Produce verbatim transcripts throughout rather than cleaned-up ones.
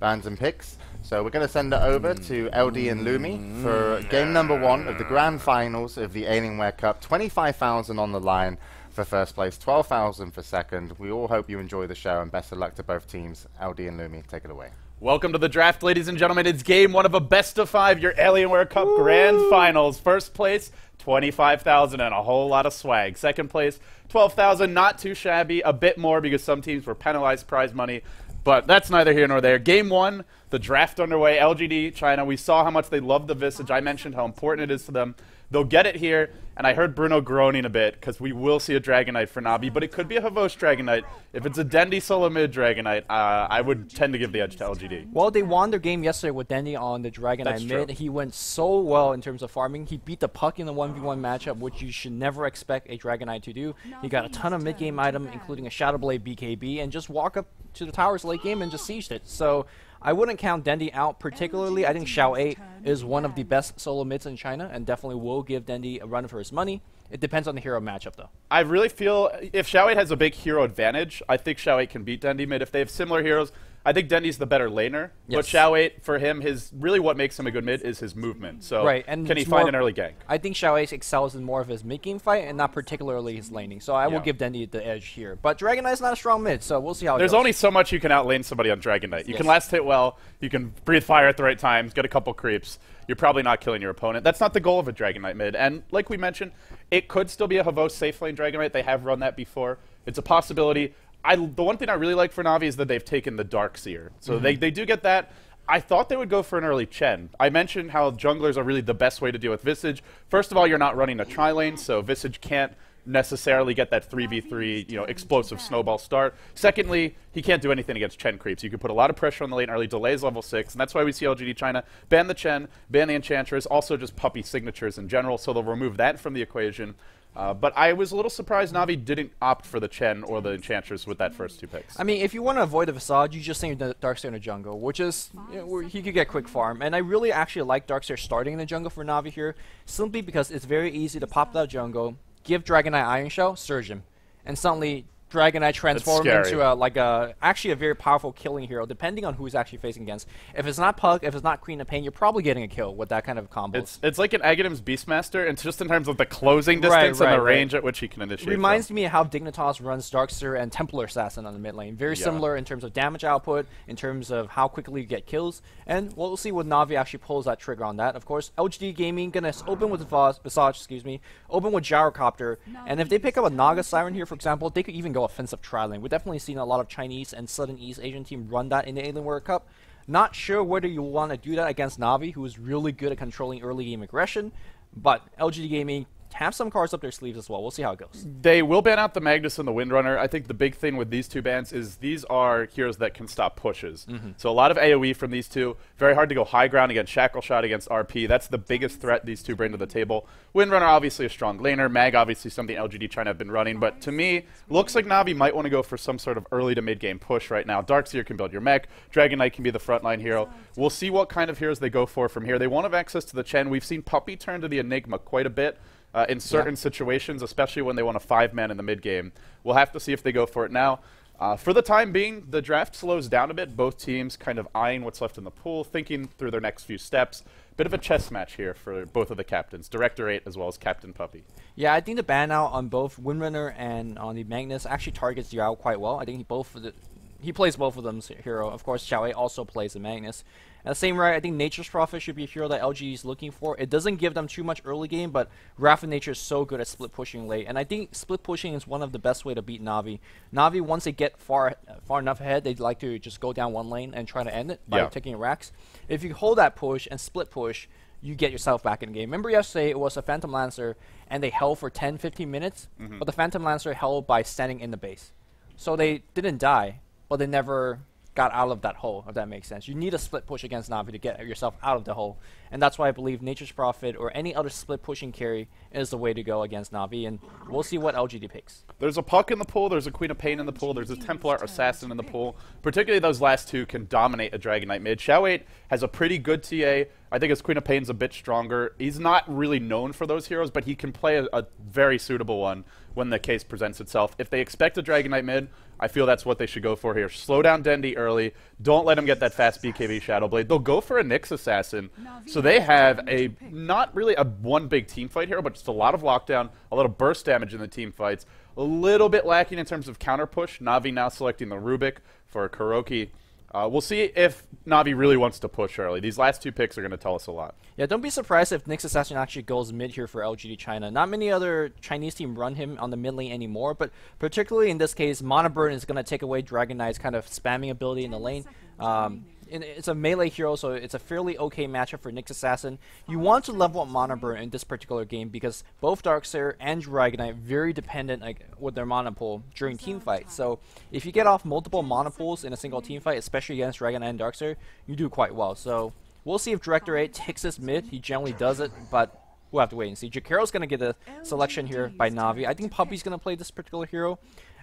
bans and picks. So we're going to send it over to L D and Lumi for game number one of the grand finals of the Alienware Cup. twenty-five thousand on the line for first place, twelve thousand for second. We all hope you enjoy the show and best of luck to both teams. L D and Lumi, take it away. Welcome to the draft, ladies and gentlemen. It's game one of a best of five, your Alienware Cup Woo! Grand Finals. First place, twenty-five thousand and a whole lot of swag. Second place, twelve thousand, not too shabby, a bit more because some teams were penalized prize money. But that's neither here nor there. Game one, the draft underway. L G D, China, we saw how much they love the Visage. I mentioned how important it is to them. They'll get it here, and I heard Bruno groaning a bit, because we will see a Dragon Knight for Na'Vi, but it could be a Havosh Dragon Knight. If it's a Dendi solo mid Dragon Knight, uh, I would tend to give the edge to L G D. Well, they won their game yesterday with Dendi on the Dragon Knight mid. True. He went so well in terms of farming. He beat the puck in the one v one matchup, which you should never expect a Dragon Knight to do. He got a ton of mid-game item, including a Shadowblade B K B, and just walk up to the towers late game and just sieged it. So I wouldn't count Dendi out particularly. I think Xiao eight is one of the best solo mids in China and definitely will give Dendi a run for his money. It depends on the hero matchup, though. I really feel if Xiao eight has a big hero advantage, I think Xiao eight can beat Dendi mid. If they have similar heroes, I think Dendi's the better laner. Yes. But Xiao eight, for him, his really what makes him a good mid is his movement. So right, and can he find an early gank? I think Xiao eight excels in more of his mid-game fight and not particularly his laning. So I yeah. will give Dendi the edge here. But Dragon Knight's not a strong mid, so we'll see how it There's goes. Only so much you can outlane somebody on Dragon Knight. You yes. can last hit well, you can breathe fire at the right times, get a couple creeps. You're probably not killing your opponent. That's not the goal of a Dragon Knight mid. And like we mentioned, it could still be a Havosh safe lane Dragon Knight. They have run that before. It's a possibility. I, the one thing I really like for Na'Vi is that they've taken the Dark Seer. So mm-hmm. they, they do get that. I thought they would go for an early Chen. I mentioned how junglers are really the best way to deal with Visage. First of all, you're not running a tri-lane, so Visage can't necessarily get that three v three, you know, explosive snowball start. Secondly, he can't do anything against Chen creeps. You can put a lot of pressure on the lane early. Delays level six, and that's why we see L G D China ban the Chen, ban the Enchantress, also just Puppey signatures in general, so they'll remove that from the equation. Uh, but I was a little surprised Na'Vi didn't opt for the Chen or the Enchantress with that first two picks. I mean, if you want to avoid the Visage, you just think of Darkseer in the jungle, which is, you know, where he could get quick farm. And I really actually like Darkseer starting in the jungle for Na'Vi here, simply because it's very easy to pop that jungle, give Dragon Knight Iron Shell, surge him, and suddenly Dragon Knight transforms into a, like a actually a very powerful killing hero, depending on who he's actually facing against. If it's not Pug, if it's not Queen of Pain, you're probably getting a kill with that kind of combo. It's, it's like an Aghanim's Beastmaster, and just in terms of the closing distance right, right, and the right. range at which he can initiate. Reminds from. me of how Dignitas runs Darkseer and Templar Assassin on the mid lane. Very yeah. similar in terms of damage output, in terms of how quickly you get kills, and we'll see what Na'Vi actually pulls that trigger on that. Of course, L G D Gaming gonna open with Visage, excuse me, open with Gyrocopter, and if they pick up a Naga Siren here, for example, they could even go offensive trialing. We've definitely seen a lot of Chinese and Southern East Asian team run that in the Alienware Cup. Not sure whether you want to do that against Na'Vi, who is really good at controlling early game aggression, but L G D Gaming have some cards up their sleeves as well. We'll see how it goes. They will ban out the Magnus and the Windrunner. I think the big thing with these two bans is these are heroes that can stop pushes. Mm-hmm. So a lot of A O E from these two. Very hard to go high ground against Shackle Shot, against R P. That's the biggest threat these two bring to the table. Windrunner, obviously a strong laner. Mag, obviously something L G D China have been running. But to me, looks like Na'Vi might want to go for some sort of early to mid-game push right now. Darkseer can build your mech. Dragon Knight can be the frontline hero. We'll see what kind of heroes they go for from here. They won't have access to the Chen. We've seen Puppey turn to the Enigma quite a bit. Uh, in certain yeah. situations, especially when they want a five-man in the mid-game. We'll have to see if they go for it now. Uh, for the time being, the draft slows down a bit. Both teams kind of eyeing what's left in the pool, thinking through their next few steps. Bit of a chess match here for both of the captains, Directorate as well as Captain Puppey. Yeah, I think the ban out on both Windrunner and on the Magnus actually targets Yao quite well. I think he both the, he plays both of them hero. Of course, Xiao eight also plays the Magnus. At the same right, I think Nature's Prophet should be a hero that L G D is looking for. It doesn't give them too much early game, but Wrath of Nature is so good at split pushing late, and I think split pushing is one of the best way to beat Na'Vi. Na'Vi, once they get far far enough ahead, they'd like to just go down one lane and try to end it by yeah. taking racks. If you hold that push and split push, you get yourself back in the game. Remember yesterday, it was a Phantom Lancer, and they held for ten, fifteen minutes, mm-hmm. but the Phantom Lancer held by standing in the base. So they didn't die, but they never got out of that hole, if that makes sense. You need a split push against Na'Vi to get yourself out of the hole, and that's why I believe Nature's Prophet or any other split pushing carry is the way to go against Na'Vi, and we'll see what L G D picks. There's a Puck in the pool, there's a Queen of Pain in the pool, there's a Templar Assassin in the pool. Particularly those last two can dominate a Dragon Knight mid. Xiao eight has a pretty good T A. I think his Queen of Pain's a bit stronger. He's not really known for those heroes, but he can play a, a very suitable one when the case presents itself. If they expect a Dragon Knight mid, I feel that's what they should go for here. Slow down Dendi early. Don't let him get that fast B K B Shadowblade. They'll go for a Nyx Assassin. So they have a not really a one big team fight hero, but just a lot of lockdown, a lot of burst damage in the team fights. A little bit lacking in terms of counter push. Na'Vi now selecting the Rubick for KuroKy. Uh, we'll see if Na'Vi really wants to push early. These last two picks are going to tell us a lot. Yeah, don't be surprised if Nyx Assassin actually goes mid here for L G D China. Not many other Chinese team run him on the mid lane anymore, but particularly in this case, Monoburn is going to take away Dragon Knight's kind of spamming ability in the lane. Um, and it's a melee hero, so it's a fairly okay matchup for Nyx Assassin. You want to level up Monoburn in this particular game because both Dark Seer and Dragon Knight very dependent like with their monopole during team fights. So if you get off multiple monopoles in a single team fight, especially against Dragon Knight and Dark Seer, you do quite well. So we'll see if Director eight takes this mid. He generally does it, but we'll have to wait and see. Jacaro's going to get a selection here by Na'Vi. I think Puppey's going to play this particular hero.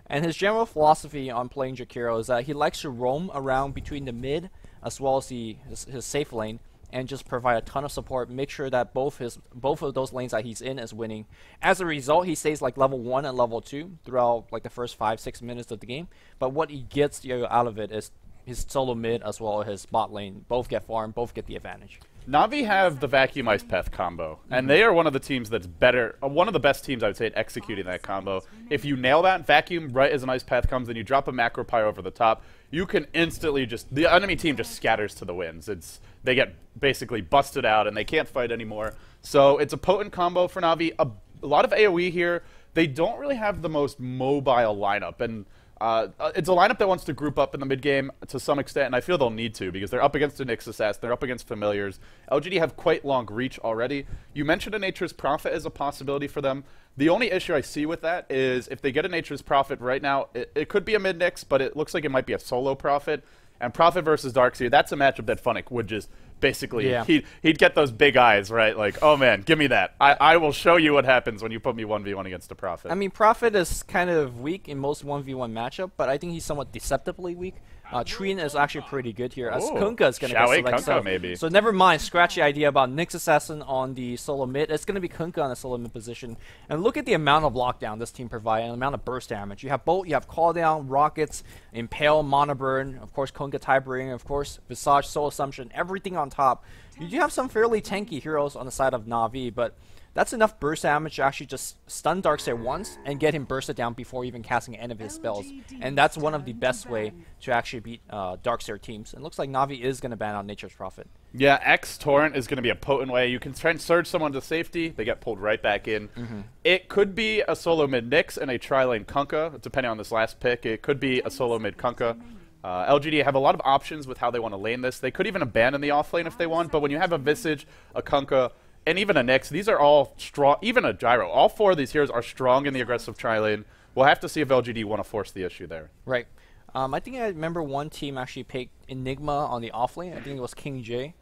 And his general philosophy on playing Jakiro is that he likes to roam around between the mid as well as the, his, his safe lane and just provide a ton of support, make sure that both his both of those lanes that he's in is winning. As a result, he stays like level one and level two throughout like the first five six minutes of the game. But what he gets you know, out of it is his solo mid as well as his bot lane. Both get farmed, both get the advantage. Na'Vi have the Vacuum Ice Path combo, and they are one of the teams that's better, uh, one of the best teams, I would say, at executing that combo. If you nail that Vacuum right as an Ice Path comes, and you drop a Macro Pyre over the top, you can instantly just, the enemy team just scatters to the winds. It's, they get basically busted out, and they can't fight anymore. So it's a potent combo for Na'Vi. A, a lot of AoE here. They don't really have the most mobile lineup, and Uh, it's a lineup that wants to group up in the mid-game to some extent, and I feel they'll need to because they're up against a Nyx Assassin, they're up against Familiars. L G D have quite long reach already. You mentioned a Nature's Prophet as a possibility for them. The only issue I see with that is if they get a Nature's Prophet right now, it, it could be a mid-Nyx, but it looks like it might be a solo Prophet. And Prophet versus Darkseer, that's a matchup that Funn one k would just basically, yeah. he'd, he'd get those big eyes, right? Like, oh man, give me that. I, I will show you what happens when you put me one v one against a Prophet. I mean, Prophet is kind of weak in most one v one matchup, but I think he's somewhat deceptively weak. Uh, Treen is actually pretty good here, as Kunkka is going to get selected. So, maybe. so never mind, scratch the idea about Nyx Assassin on the solo mid. It's going to be Kunkka on the solo mid position. And look at the amount of lockdown this team provides and the amount of burst damage. You have Bolt, you have Call Down, Rockets, Impale, Monoburn, of course Kunkka, Tidebringer, of course Visage, Soul Assumption, everything on top. You do have some fairly tanky heroes on the side of Na'Vi, but that's enough burst damage to actually just stun Darkseer once and get him bursted down before even casting any of his spells. And that's one of the best way to actually beat uh, Darkseer teams. And it looks like Na'Vi is going to ban on Nature's Prophet. Yeah, X Torrent is going to be a potent way. You can try and surge someone to safety. They get pulled right back in. Mm-hmm. It could be a solo mid Nyx and a tri-lane Kunkka, depending on this last pick. It could be a solo mid Kunkka. Uh, L G D have a lot of options with how they want to lane this. They could even abandon the off lane if they want. But when you have a Visage, a Kunkka, and even a Nyx, these are all strong, even a Gyro. All four of these heroes are strong in the aggressive tri-lane. We'll have to see if L G D want to force the issue there. Right. Um, I think I remember one team actually picked Enigma on the off-lane. I think it was King J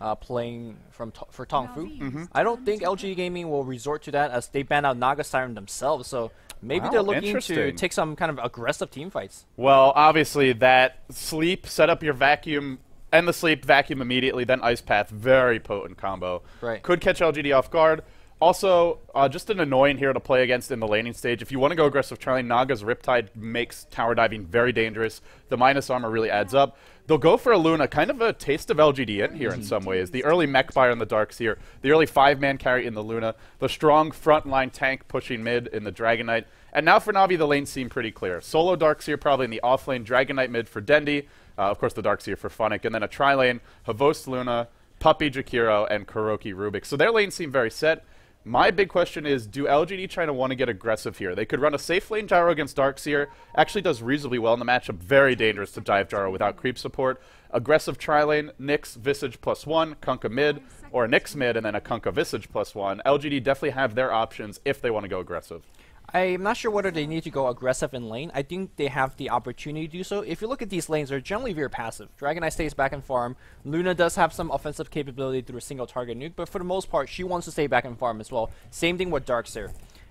uh, playing from to for Tongfu. Mm-hmm. I don't think L G D Gaming will resort to that as they ban out Naga Siren themselves. So maybe wow, they're looking to take some kind of aggressive team fights. Well, obviously that sleep, set up your Vacuum, and the sleep, Vacuum immediately, then Ice Path. Very potent combo. Right. Could catch L G D off guard. Also, uh, just an annoying hero to play against in the laning stage. If you want to go aggressive trying, Naga's Riptide makes tower diving very dangerous. The minus armor really adds up. They'll go for a Luna, kind of a taste of L G D in here in some ways. The early Mech Buyer in the Darkseer, the early five-man carry in the Luna, the strong frontline tank pushing mid in the Dragon Knight. And now for Na'Vi, the lanes seem pretty clear. Solo Darkseer probably in the off-lane, Dragon Knight mid for Dendi. Uh, of course, the Darkseer for Funn one k, and then a tri-lane, Havos, Luna, Puppey, Jakiro, and KuroKy Rubick. So their lanes seem very set. My big question is, do L G D China want to get aggressive here? They could run a safe lane Gyro against Darkseer. Actually does reasonably well in the matchup. Very dangerous to dive Gyro without creep support. Aggressive tri-lane, Nyx, Visage plus one, Kunkka mid, or a Nyx mid, and then a Kunkka Visage plus one. L G D definitely have their options if they want to go aggressive. I'm not sure whether they need to go aggressive in lane. I think they have the opportunity to do so. If you look at these lanes, they're generally very passive. Dragon Knight stays back and farm. Luna does have some offensive capability through a single target nuke, but for the most part, she wants to stay back and farm as well. Same thing with Darkseer.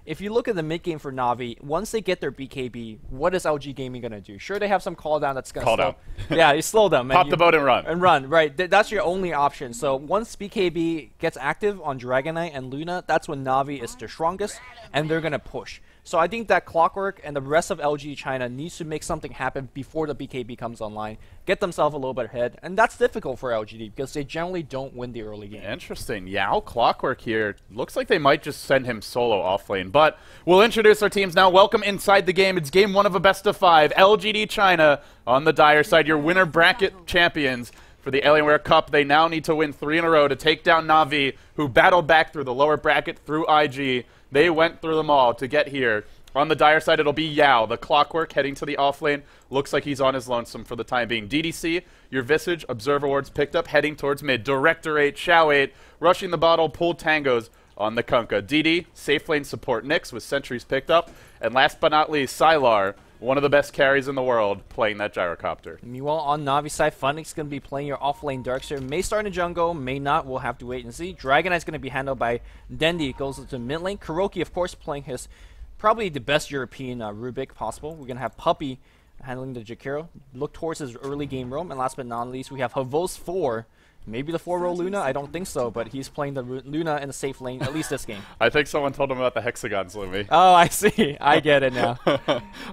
if you look at the mid game for Na'Vi, once they get their B K B, what is L G Gaming gonna do? Sure, they have some call down that's gonna call slow, down. Yeah, you slow them. Pop the boat and run. And run, right? Th that's your only option. So once B K B gets active on Dragon Knight and Luna, that's when Na'Vi is the strongest, and they're gonna push. So I think that Clockwork and the rest of L G China needs to make something happen before the B K B comes online, get themselves a little bit ahead, and that's difficult for L G D because they generally don't win the early game. Interesting. Yao Clockwork here. Looks like they might just send him solo off lane, but we'll introduce our teams now. Welcome inside the game. It's game one of a best of five. L G D China on the dire side, your winner bracket champions for the Alienware Cup. They now need to win three in a row to take down Na'Vi, who battled back through the lower bracket through I G. They went through them all to get here. On the dire side, it'll be Yao, the Clockwork, heading to the off lane. Looks like he's on his lonesome for the time being. D D C, your Visage, Observer Wards picked up, heading towards mid. Directorate, Xiao eight, rushing the bottle, pull tangos on the Kunkka. D D, safe lane support Nyx with sentries picked up. And last but not least, Sylar, one of the best carries in the world, playing that Gyrocopter. Meanwhile, on Na'Vi side, Funn one K's going to be playing your off-lane Dark Seer. May start in the jungle, may not. We'll have to wait and see. Dragon Knight's going to be handled by Dendi. Goes into mid lane. KuroKy, of course, playing his probably the best European uh, Rubick possible. We're going to have Puppey handling the Jakiro. Look towards his early game roam. And last but not least, we have Havos four. Maybe the four row Luna? I don't think so, but he's playing the Ru Luna in a safe lane, at least this game. I think someone told him about the hexagons, Lumi. Oh, I see. I get it now.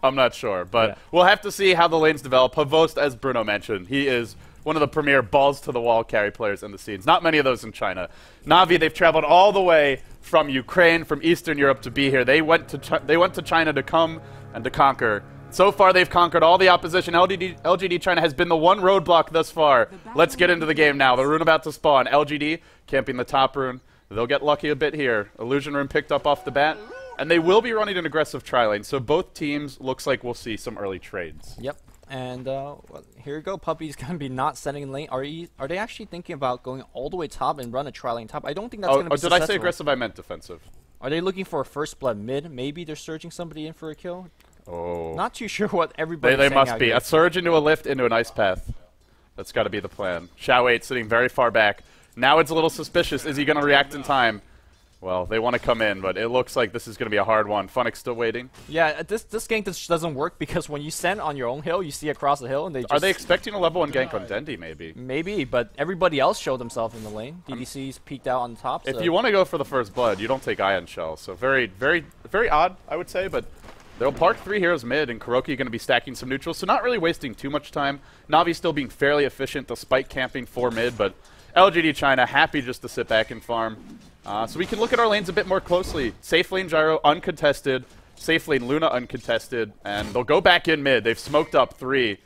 I'm not sure, but yeah, we'll have to see how the lanes develop. Havost, as Bruno mentioned, he is one of the premier balls-to-the-wall carry players in the scenes. Not many of those in China. Na'Vi, they've traveled all the way from Ukraine, from Eastern Europe to be here. They went to, Ch they went to China to come and to conquer. So far, they've conquered all the opposition. L G D, L G D China has been the one roadblock thus far. Let's get into the game now. The rune about to spawn. L G D camping the top rune. They'll get lucky a bit here. Illusion rune picked up off the bat. And they will be running an aggressive tri-lane. So both teams, looks like we'll see some early trades. Yep. And uh, here we go. Puppey's going to be not setting in lane. Are, you, are they actually thinking about going all the way top and run a tri-lane top? I don't think that's oh, going to oh, be did successful. Did I say aggressive? I meant defensive. Are they looking for a first blood mid? Maybe they're surging somebody in for a kill? Oh. Not too sure what everybody. They, they must be. Here. A surge into a lift into an ice path. That's got to be the plan. Xiao eight sitting very far back. Now it's a little suspicious. Is he going to react in time? Well, they want to come in, but it looks like this is going to be a hard one. Funn one K's still waiting. Yeah, this this gank just doesn't work because when you send on your own hill, you see across the hill, and they just... Are they expecting a level one gank on Dendi, maybe? Maybe, but everybody else showed themselves in the lane. D D C's peeked out on the top. If so. You want to go for the first blood, you don't take Ion Shell. So very, very, very odd, I would say, but... They'll park three heroes mid, and KuroKy going to be stacking some neutrals, so not really wasting too much time. Na'Vi still being fairly efficient despite camping four mid, but L G D China happy just to sit back and farm. Uh, so we can look at our lanes a bit more closely. Safe lane Gyro uncontested, safe lane Luna uncontested, and they'll go back in mid. They've smoked up three.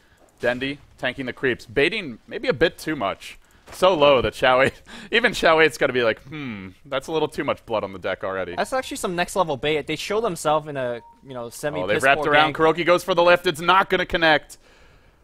Dendi tanking the creeps, baiting maybe a bit too much. So low that Xiao eight, even Xiao eight's got to be like, hmm, that's a little too much blood on the deck already. That's actually some next level bait. They show themselves in a, you know, semi. Oh, they wrapped around. KuroKy goes for the lift. It's not going to connect.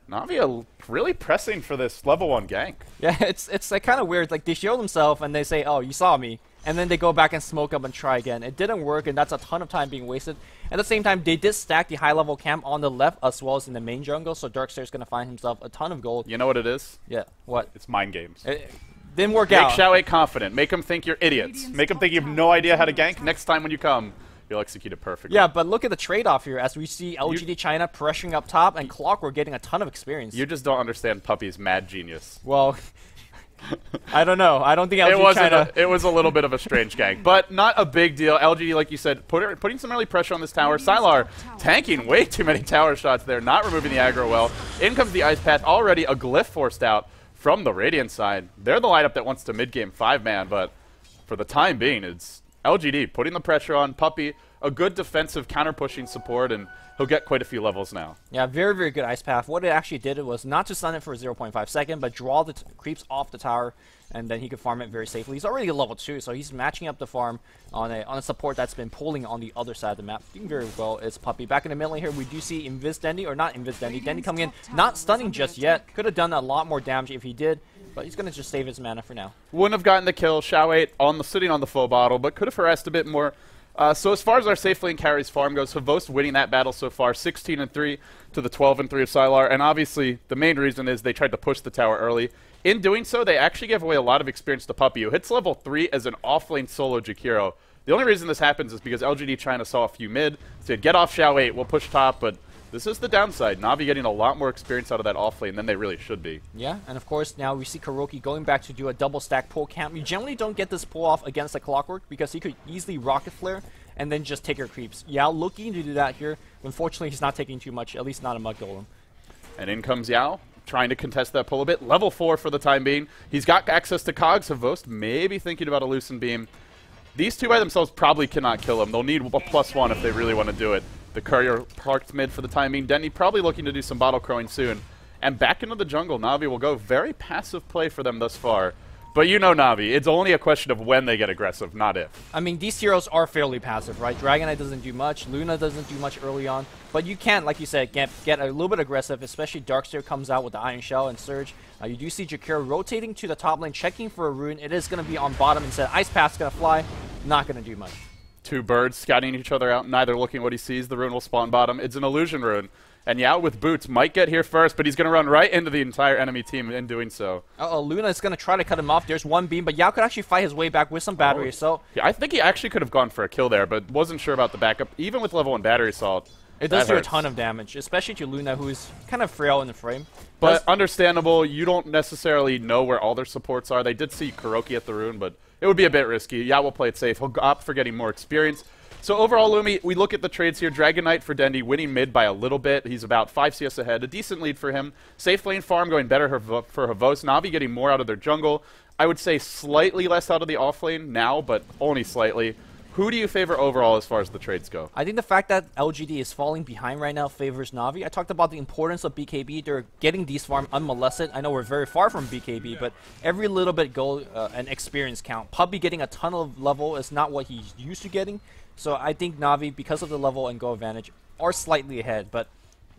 Na'Vi really pressing for this level one gank. Yeah, it's it's like kind of weird. Like they show themselves and they say, oh, you saw me, and then they go back and smoke up and try again. It didn't work, and that's a ton of time being wasted. At the same time, they did stack the high level camp on the left as well as in the main jungle, so Darkseer's gonna find himself a ton of gold. You know what it is? Yeah. What? It's mind games. It, it didn't work out. Make Xiao eight confident. Make them think you're idiots. Make them think you have no idea how to gank. Next time when you come, you'll execute it perfectly. Yeah, but look at the trade-off here as we see L G D you, China pressuring up top and Clockwork getting a ton of experience. You just don't understand Puppey's mad genius. Well... I don't know. I don't think L G D it wasn't China... A, it was a little bit of a strange gank, but not a big deal. L G D, like you said, put, putting some early pressure on this tower. Sylar tanking way too many tower shots there, not removing the aggro well. In comes the Ice Path, already a glyph forced out from the Radiant side. They're the lineup that wants to mid-game five-man, but for the time being, it's L G D putting the pressure on Puppey. A good defensive counter-pushing support, and he'll get quite a few levels now. Yeah, very, very good Ice Path. What it actually did was not to stun it for zero point five seconds, but draw the t creeps off the tower, and then he could farm it very safely. He's already level two, so he's matching up the farm on a, on a support that's been pulling on the other side of the map. Doing very well is Puppey. Back in the mid lane here, we do see Invis Dendi, or not Invis Dendi, Dendi coming in, not stunning just yet. Could have done a lot more damage if he did, but he's going to just save his mana for now. Wouldn't have gotten the kill. Xiao eight on the, sitting on the full bottle, but could have harassed a bit more. Uh, so as far as our safe lane carries farm goes, Havost winning that battle so far, sixteen and three to the twelve and three of Sylar, and obviously the main reason is they tried to push the tower early. In doing so, they actually gave away a lot of experience to Puppey, who hits level three as an off-lane solo Jakiro. The only reason this happens is because L G D China saw a few mid, said get off Xiao eight, we'll push top, but this is the downside. Na'Vi getting a lot more experience out of that off lane than they really should be. Yeah, and of course now we see KuroKy going back to do a double stack pull camp. You generally don't get this pull off against a Clockwork because he could easily rocket flare and then just take your creeps. Yao looking to do that here. Unfortunately, he's not taking too much, at least not a Mud Golem. And in comes Yao, trying to contest that pull a bit. Level four for the time being. He's got access to Cogs, Havost, maybe thinking about a Lucent Beam. These two by themselves probably cannot kill him. They'll need a plus one if they really want to do it. The courier parked mid for the time being. Dendi probably looking to do some bottle crowing soon. And back into the jungle, Na'Vi will go. Very passive play for them thus far. But you know Na'Vi, it's only a question of when they get aggressive, not if. I mean, these heroes are fairly passive, right? Dragon Knight doesn't do much, Luna doesn't do much early on, but you can, like you said, get, get a little bit aggressive, especially Dark Seer comes out with the Iron Shell and Surge. Uh, you do see Jakiro rotating to the top lane, checking for a rune. It is going to be on bottom instead. Ice Path's going to fly, not going to do much. Two birds scouting each other out, neither looking what he sees. The rune will spawn bottom. It's an illusion rune. And Yao with boots might get here first, but he's going to run right into the entire enemy team in doing so. Uh-oh, Luna is going to try to cut him off. There's one beam, but Yao could actually fight his way back with some battery assault. Oh. Yeah, I think he actually could have gone for a kill there, but wasn't sure about the backup. Even with level one battery assault, it does do hurts. a ton of damage, especially to Luna, who is kind of frail in the frame. But That's understandable, you don't necessarily know where all their supports are. They did see KuroKy at the rune, but it would be a bit risky. Yao will play it safe. He'll opt for getting more experience. So overall, Lumi, we look at the trades here. Dragon Knight for Dendi winning mid by a little bit. He's about five C S ahead. A decent lead for him. Safe lane farm going better for Havost. Na'Vi getting more out of their jungle. I would say slightly less out of the off lane now, but only slightly. Who do you favor overall as far as the trades go? I think the fact that L G D is falling behind right now favors Na'Vi. I talked about the importance of B K B. They're getting these farm unmolested. I know we're very far from B K B, yeah. But every little bit gold uh, and experience count. Puppey getting a ton of level is not what he's used to getting. So I think Na'Vi, because of the level and goal advantage, are slightly ahead. But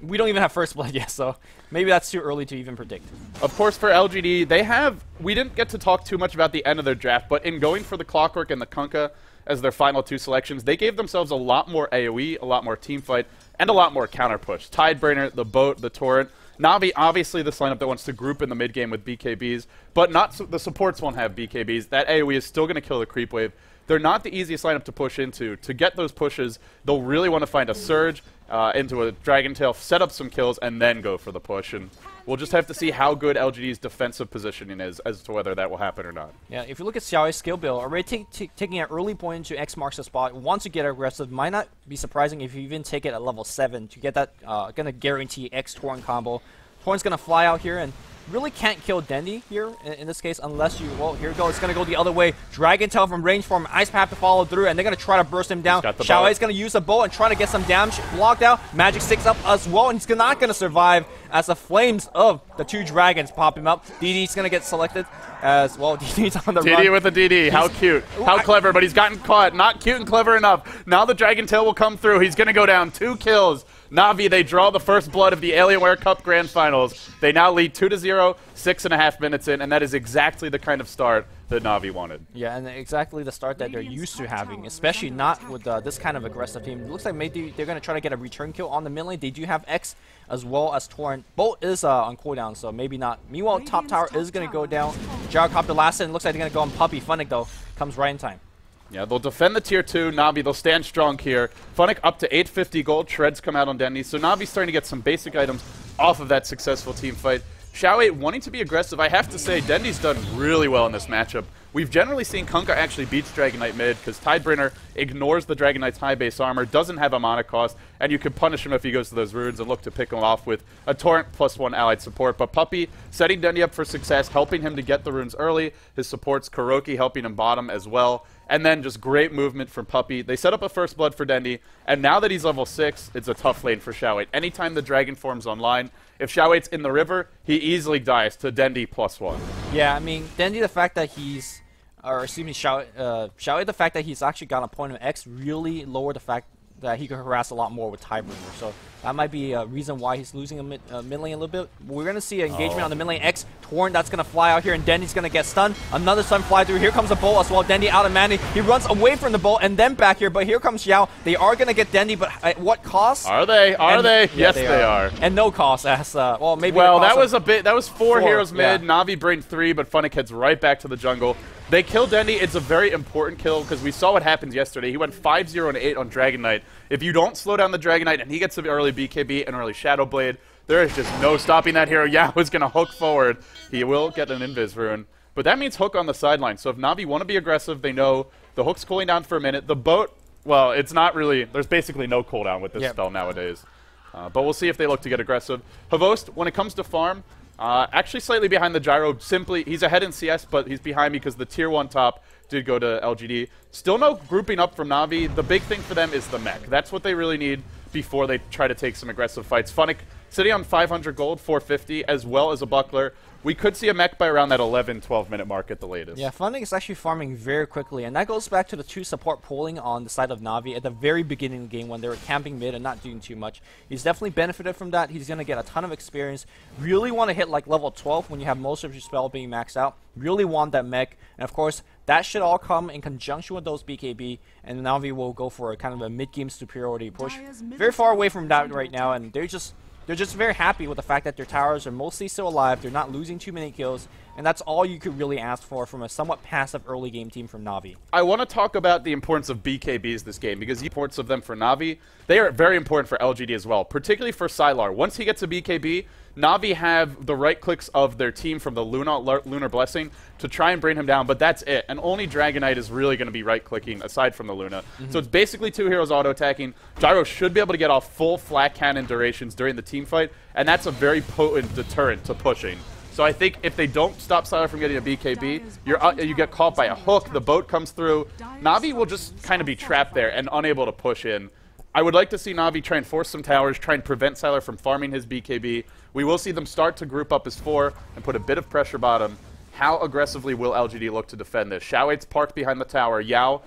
we don't even have first blood yet, so maybe that's too early to even predict. Of course, for L G D, they have... We didn't get to talk too much about the end of their draft, but in going for the Clockwork and the Kunkka as their final two selections, they gave themselves a lot more AoE, a lot more teamfight, and a lot more counter push. Tidebringer, the Boat, the Torrent. Na'Vi, obviously this lineup that wants to group in the mid game with B K Bs, but not so the supports won't have B K Bs. That AoE is still going to kill the creep wave. They're not the easiest lineup to push into. To get those pushes, they'll really want to find a Surge uh, into a Dragon Tail, set up some kills, and then go for the push. And we'll just have to see how good L G D's defensive positioning is as to whether that will happen or not. Yeah, if you look at Xiao's skill build, already taking an early point to X marks the spot, wants to get aggressive, might not be surprising if you even take it at level seven to get that uh, going to guarantee X Torrent combo. Torrent's going to fly out here and really can't kill Dendi here, in, in this case, unless you... Well, here we go. It's going to go the other way. Dragon Tail from range form. Ice Path to follow through, and they're going to try to burst him down. Xiao eight's going to use a bow and try to get some damage. Blocked out. Magic six up as well, and he's not going to survive as the flames of the two dragons pop him up. D D's going to get selected as well. D D's on the D D run. D D with a D D. He's, How cute. How I, clever, but he's gotten caught. Not cute and clever enough. Now the Dragon Tail will come through. He's going to go down. Two kills. Na'Vi, they draw the first blood of the Alienware Cup Grand Finals. They now lead two to zero, six and a half minutes in, and that is exactly the kind of start that Na'Vi wanted. Yeah, and exactly the start that they're used to having, especially not with uh, this kind of aggressive team. It looks like maybe they're going to try to get a return kill on the mid lane. They do have X as well as Torrent. Bolt is uh, on cooldown, so maybe not. Meanwhile, top tower is going to go down. Gyrocopter last in. Looks like they're going to go on Puppey. Funn one k, though, comes right in time. Yeah, they'll defend the tier two. Na'Vi, they'll stand strong here. Funn one k up to eight fifty gold. Shreds come out on Dendi. So Navi's starting to get some basic items off of that successful team fight. Xiao eight wanting to be aggressive. I have to say, Dendi's done really well in this matchup. We've generally seen Kunkka actually beats Dragon Knight mid because Tidebringer ignores the Dragon Knight's high base armor, doesn't have a mana cost, and you can punish him if he goes to those runes and look to pick him off with a Torrent plus one allied support. But Puppey setting Dendi up for success, helping him to get the runes early. His supports, KuroKy, helping him bottom as well. And then just great movement from Puppey. They set up a first blood for Dendi, and now that he's level six, it's a tough lane for Xiao eight. Anytime the dragon form's online, if Xiao eight's in the river, he easily dies to Dendi plus one. Yeah, I mean, Dendi, the fact that he's, or excuse me, Xiao eight, uh, Xiao eight, the fact that he's actually got a point of X really lowered the fact that he could harass a lot more with Tidebringer. So that might be a reason why he's losing a mid, uh, mid lane a little bit. We're going to see an engagement oh. on the mid lane. X Torrent, that's going to fly out here, and Dendi's going to get stunned. Another stun fly through. Here comes the bolt as well. Dendi out of mana. He runs away from the bolt and then back here, but here comes Yao. They are going to get Dendi, but at what cost? Are they? Are and, they? Yeah, yes, they are. they are. And no cost. As, uh, well, maybe Well, that was a bit. That was four, four heroes mid. Yeah. Na'Vi brained three, but Funn one k heads right back to the jungle. They kill Dendi. It's a very important kill because we saw what happens yesterday. He went five zero and eight on Dragon Knight. If you don't slow down the Dragon Knight and he gets the early B K B and early Shadowblade, there is just no stopping that hero. Yao is going to hook forward. He will get an Invis rune. But that means hook on the sideline. So if Na'Vi want to be aggressive, they know the hook's cooling down for a minute. The boat, well, it's not really... There's basically no cooldown with this yep. spell nowadays. Uh, but we'll see if they look to get aggressive. Havost, when it comes to farm... Uh, actually slightly behind the Gyro, simply, he's ahead in C S, but he's behind me because the tier one top did go to L G D. Still no grouping up from Na'Vi. The big thing for them is the mech. That's what they really need before they try to take some aggressive fights. Funn one k sitting on five hundred gold, four fifty, as well as a buckler. We could see a mech by around that eleven, twelve minute mark at the latest. Yeah, Funn one k is actually farming very quickly, and that goes back to the two support pooling on the side of Na'Vi at the very beginning of the game when they were camping mid and not doing too much. He's definitely benefited from that. He's going to get a ton of experience. Really want to hit like level twelve when you have most of your spell being maxed out. Really want that mech, and of course, that should all come in conjunction with those B K B, and Na'Vi will go for a kind of a mid-game superiority push. Very far away from that right now, and they're just... They're just very happy with the fact that their towers are mostly still alive, they're not losing too many kills, and that's all you could really ask for from a somewhat passive early game team from Na'Vi. I want to talk about the importance of B K Bs this game, because the importance of them for Na'Vi, they are very important for L G D as well, particularly for Sylar. Once he gets a B K B, Na'Vi have the right clicks of their team from the Luna, Lunar Blessing to try and bring him down, but that's it. And only Dragon Knight is really going to be right-clicking aside from the Luna. Mm-hmm. So it's basically two heroes auto-attacking. Gyro should be able to get off full flat cannon durations during the team fight, and that's a very potent deterrent to pushing. So I think if they don't stop Sylar from getting a B K B, you're, uh, you get caught by a hook, the boat comes through. Na'Vi will just kind of be trapped there and unable to push in. I would like to see Na'Vi try and force some towers, try and prevent Sylar from farming his B K B. We will see them start to group up as four and put a bit of pressure bottom. How aggressively will L G D look to defend this? Xiao eight's parked behind the tower. Yao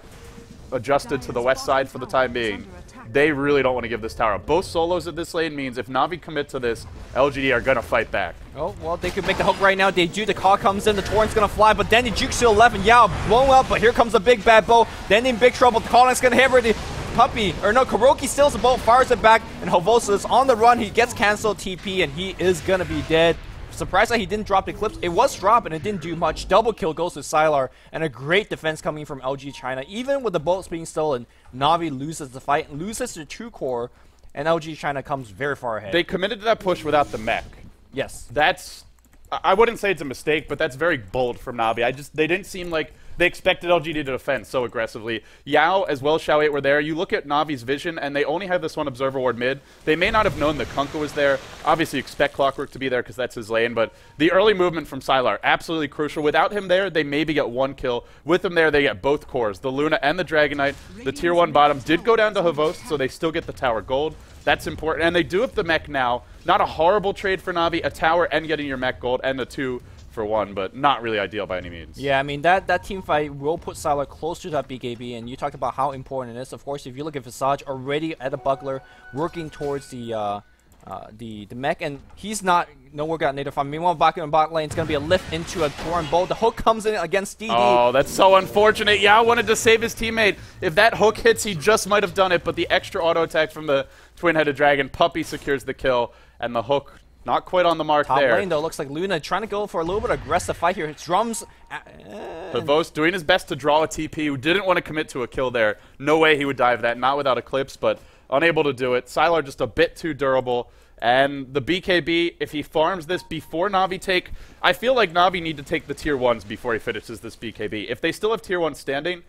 adjusted to the west side for the time being. They really don't want to give this tower up. Both solos at this lane means if Na'Vi commit to this, L G D are going to fight back. Oh, well, they could make the hook right now. They do. The call comes in. The Torrent's going to fly, but then he jukes to eleven. Yao blown up, but here comes the big bad bow. Then in big trouble. The Torrent's going to hit her. Puppey, or no, KuroKy steals the boat, fires it back, and Havosa is on the run. He gets cancelled T P, and he is gonna be dead. Surprised that he didn't drop the Eclipse. It was dropped, and it didn't do much. Double kill goes to Sylar, and a great defense coming from L G China. Even with the boats being stolen, Na'Vi loses the fight, loses their true core, and L G China comes very far ahead. They committed to that push without the mech. Yes. That's... I wouldn't say it's a mistake, but that's very bold from Na'Vi. I just... They didn't seem like... They expected L G D to defend so aggressively. Yao as well as Xiao eight were there. You look at Navi's vision, and they only have this one Observer Ward mid. They may not have known that Kunkka was there. Obviously, expect Clockwork to be there because that's his lane, but the early movement from Sylar, absolutely crucial. Without him there, they maybe get one kill. With him there, they get both cores, the Luna and the Dragon Knight. The tier one bottom did go down to Havost, so they still get the tower gold. That's important, and they do have the mech now. Not a horrible trade for Na'Vi, a tower and getting your mech gold, and the two for one, but not really ideal by any means. Yeah, I mean, that, that team fight will put Sylar close to that B K B, and you talked about how important it is. Of course, if you look at Visage already at a buckler, working towards the uh, uh, the, the mech, and he's not, no work out native farm. Meanwhile, Vacuum in bot lane, it's going to be a lift into a Torrent bolt. The hook comes in against D D. Oh, that's so unfortunate. Yao wanted to save his teammate. If that hook hits, he just might have done it, but the extra auto attack from the twin-headed dragon, Puppey secures the kill, and the hook... Not quite on the mark Top there. Top lane, though, looks like Luna trying to go for a little bit of aggressive fight here. Drums... Havost doing his best to draw a T P, who didn't want to commit to a kill there. No way he would dive that, not without Eclipse, but unable to do it. Sylar just a bit too durable. And the B K B, if he farms this before Na'Vi take... I feel like Na'Vi need to take the tier ones before he finishes this B K B. If they still have tier one standing,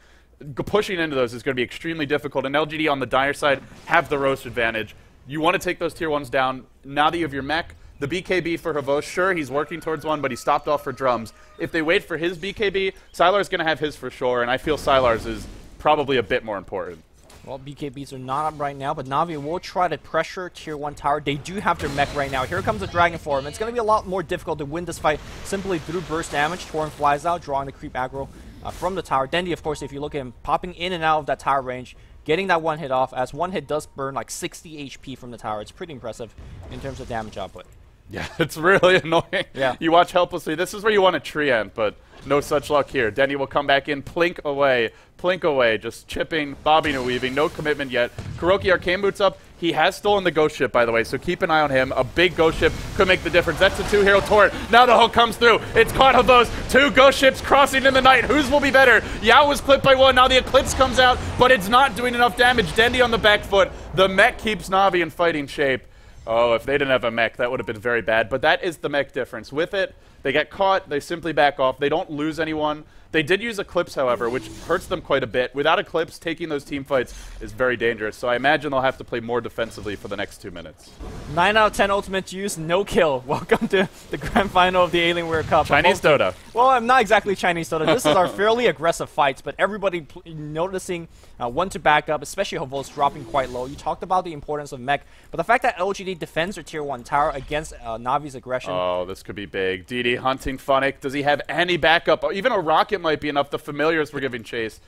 pushing into those is going to be extremely difficult. And L G D on the dire side have the roast advantage. You want to take those tier ones down now that you have your mech. The B K B for Havost, sure, he's working towards one, but he stopped off for drums. If they wait for his B K B, Sylar's going to have his for sure, and I feel Sylar's is probably a bit more important. Well, B K Bs are not up right now, but Na'Vi will try to pressure tier one tower. They do have their mech right now. Here comes the Dragon Form. It's going to be a lot more difficult to win this fight simply through burst damage. Torrent flies out, drawing the creep aggro uh, from the tower. Dendi, of course, if you look at him, popping in and out of that tower range, getting that one hit off, as one hit does burn like sixty H P from the tower. It's pretty impressive in terms of damage output. Yeah, it's really annoying. Yeah. You watch helplessly. This is where you want a Treant, but no such luck here. Dendi will come back in, plink away, plink away, just chipping, bobbing and weaving, no commitment yet. KuroKy Arcane Boots up. He has stolen the ghost ship, by the way, so keep an eye on him. A big ghost ship could make the difference. That's a two-hero torrent. Now the Hulk comes through. It's caught on those two ghost ships crossing in the night. Whose will be better? Yao was clipped by one. Now the Eclipse comes out, but it's not doing enough damage. Dendi on the back foot. The mech keeps Na'Vi in fighting shape. Oh, if they didn't have a mech, that would have been very bad. But that is the mech difference. With it, they get caught. They simply back off. They don't lose anyone. They did use Eclipse, however, which hurts them quite a bit. Without Eclipse, taking those team fights is very dangerous, so I imagine they'll have to play more defensively for the next two minutes. nine out of ten ultimate use, no kill. Welcome to the grand final of the Alienware Cup. Chinese Dota. Well, I'm not exactly Chinese Dota. This is our fairly aggressive fights, but everybody noticing uh, when to back up, especially Hovo's dropping quite low. You talked about the importance of mech, but the fact that L G D defends their tier one tower against uh, Na'Vi's aggression. Oh, this could be big. D D hunting Funn one k. Does he have any backup? Even a rocket might be enough. The familiars were giving chase.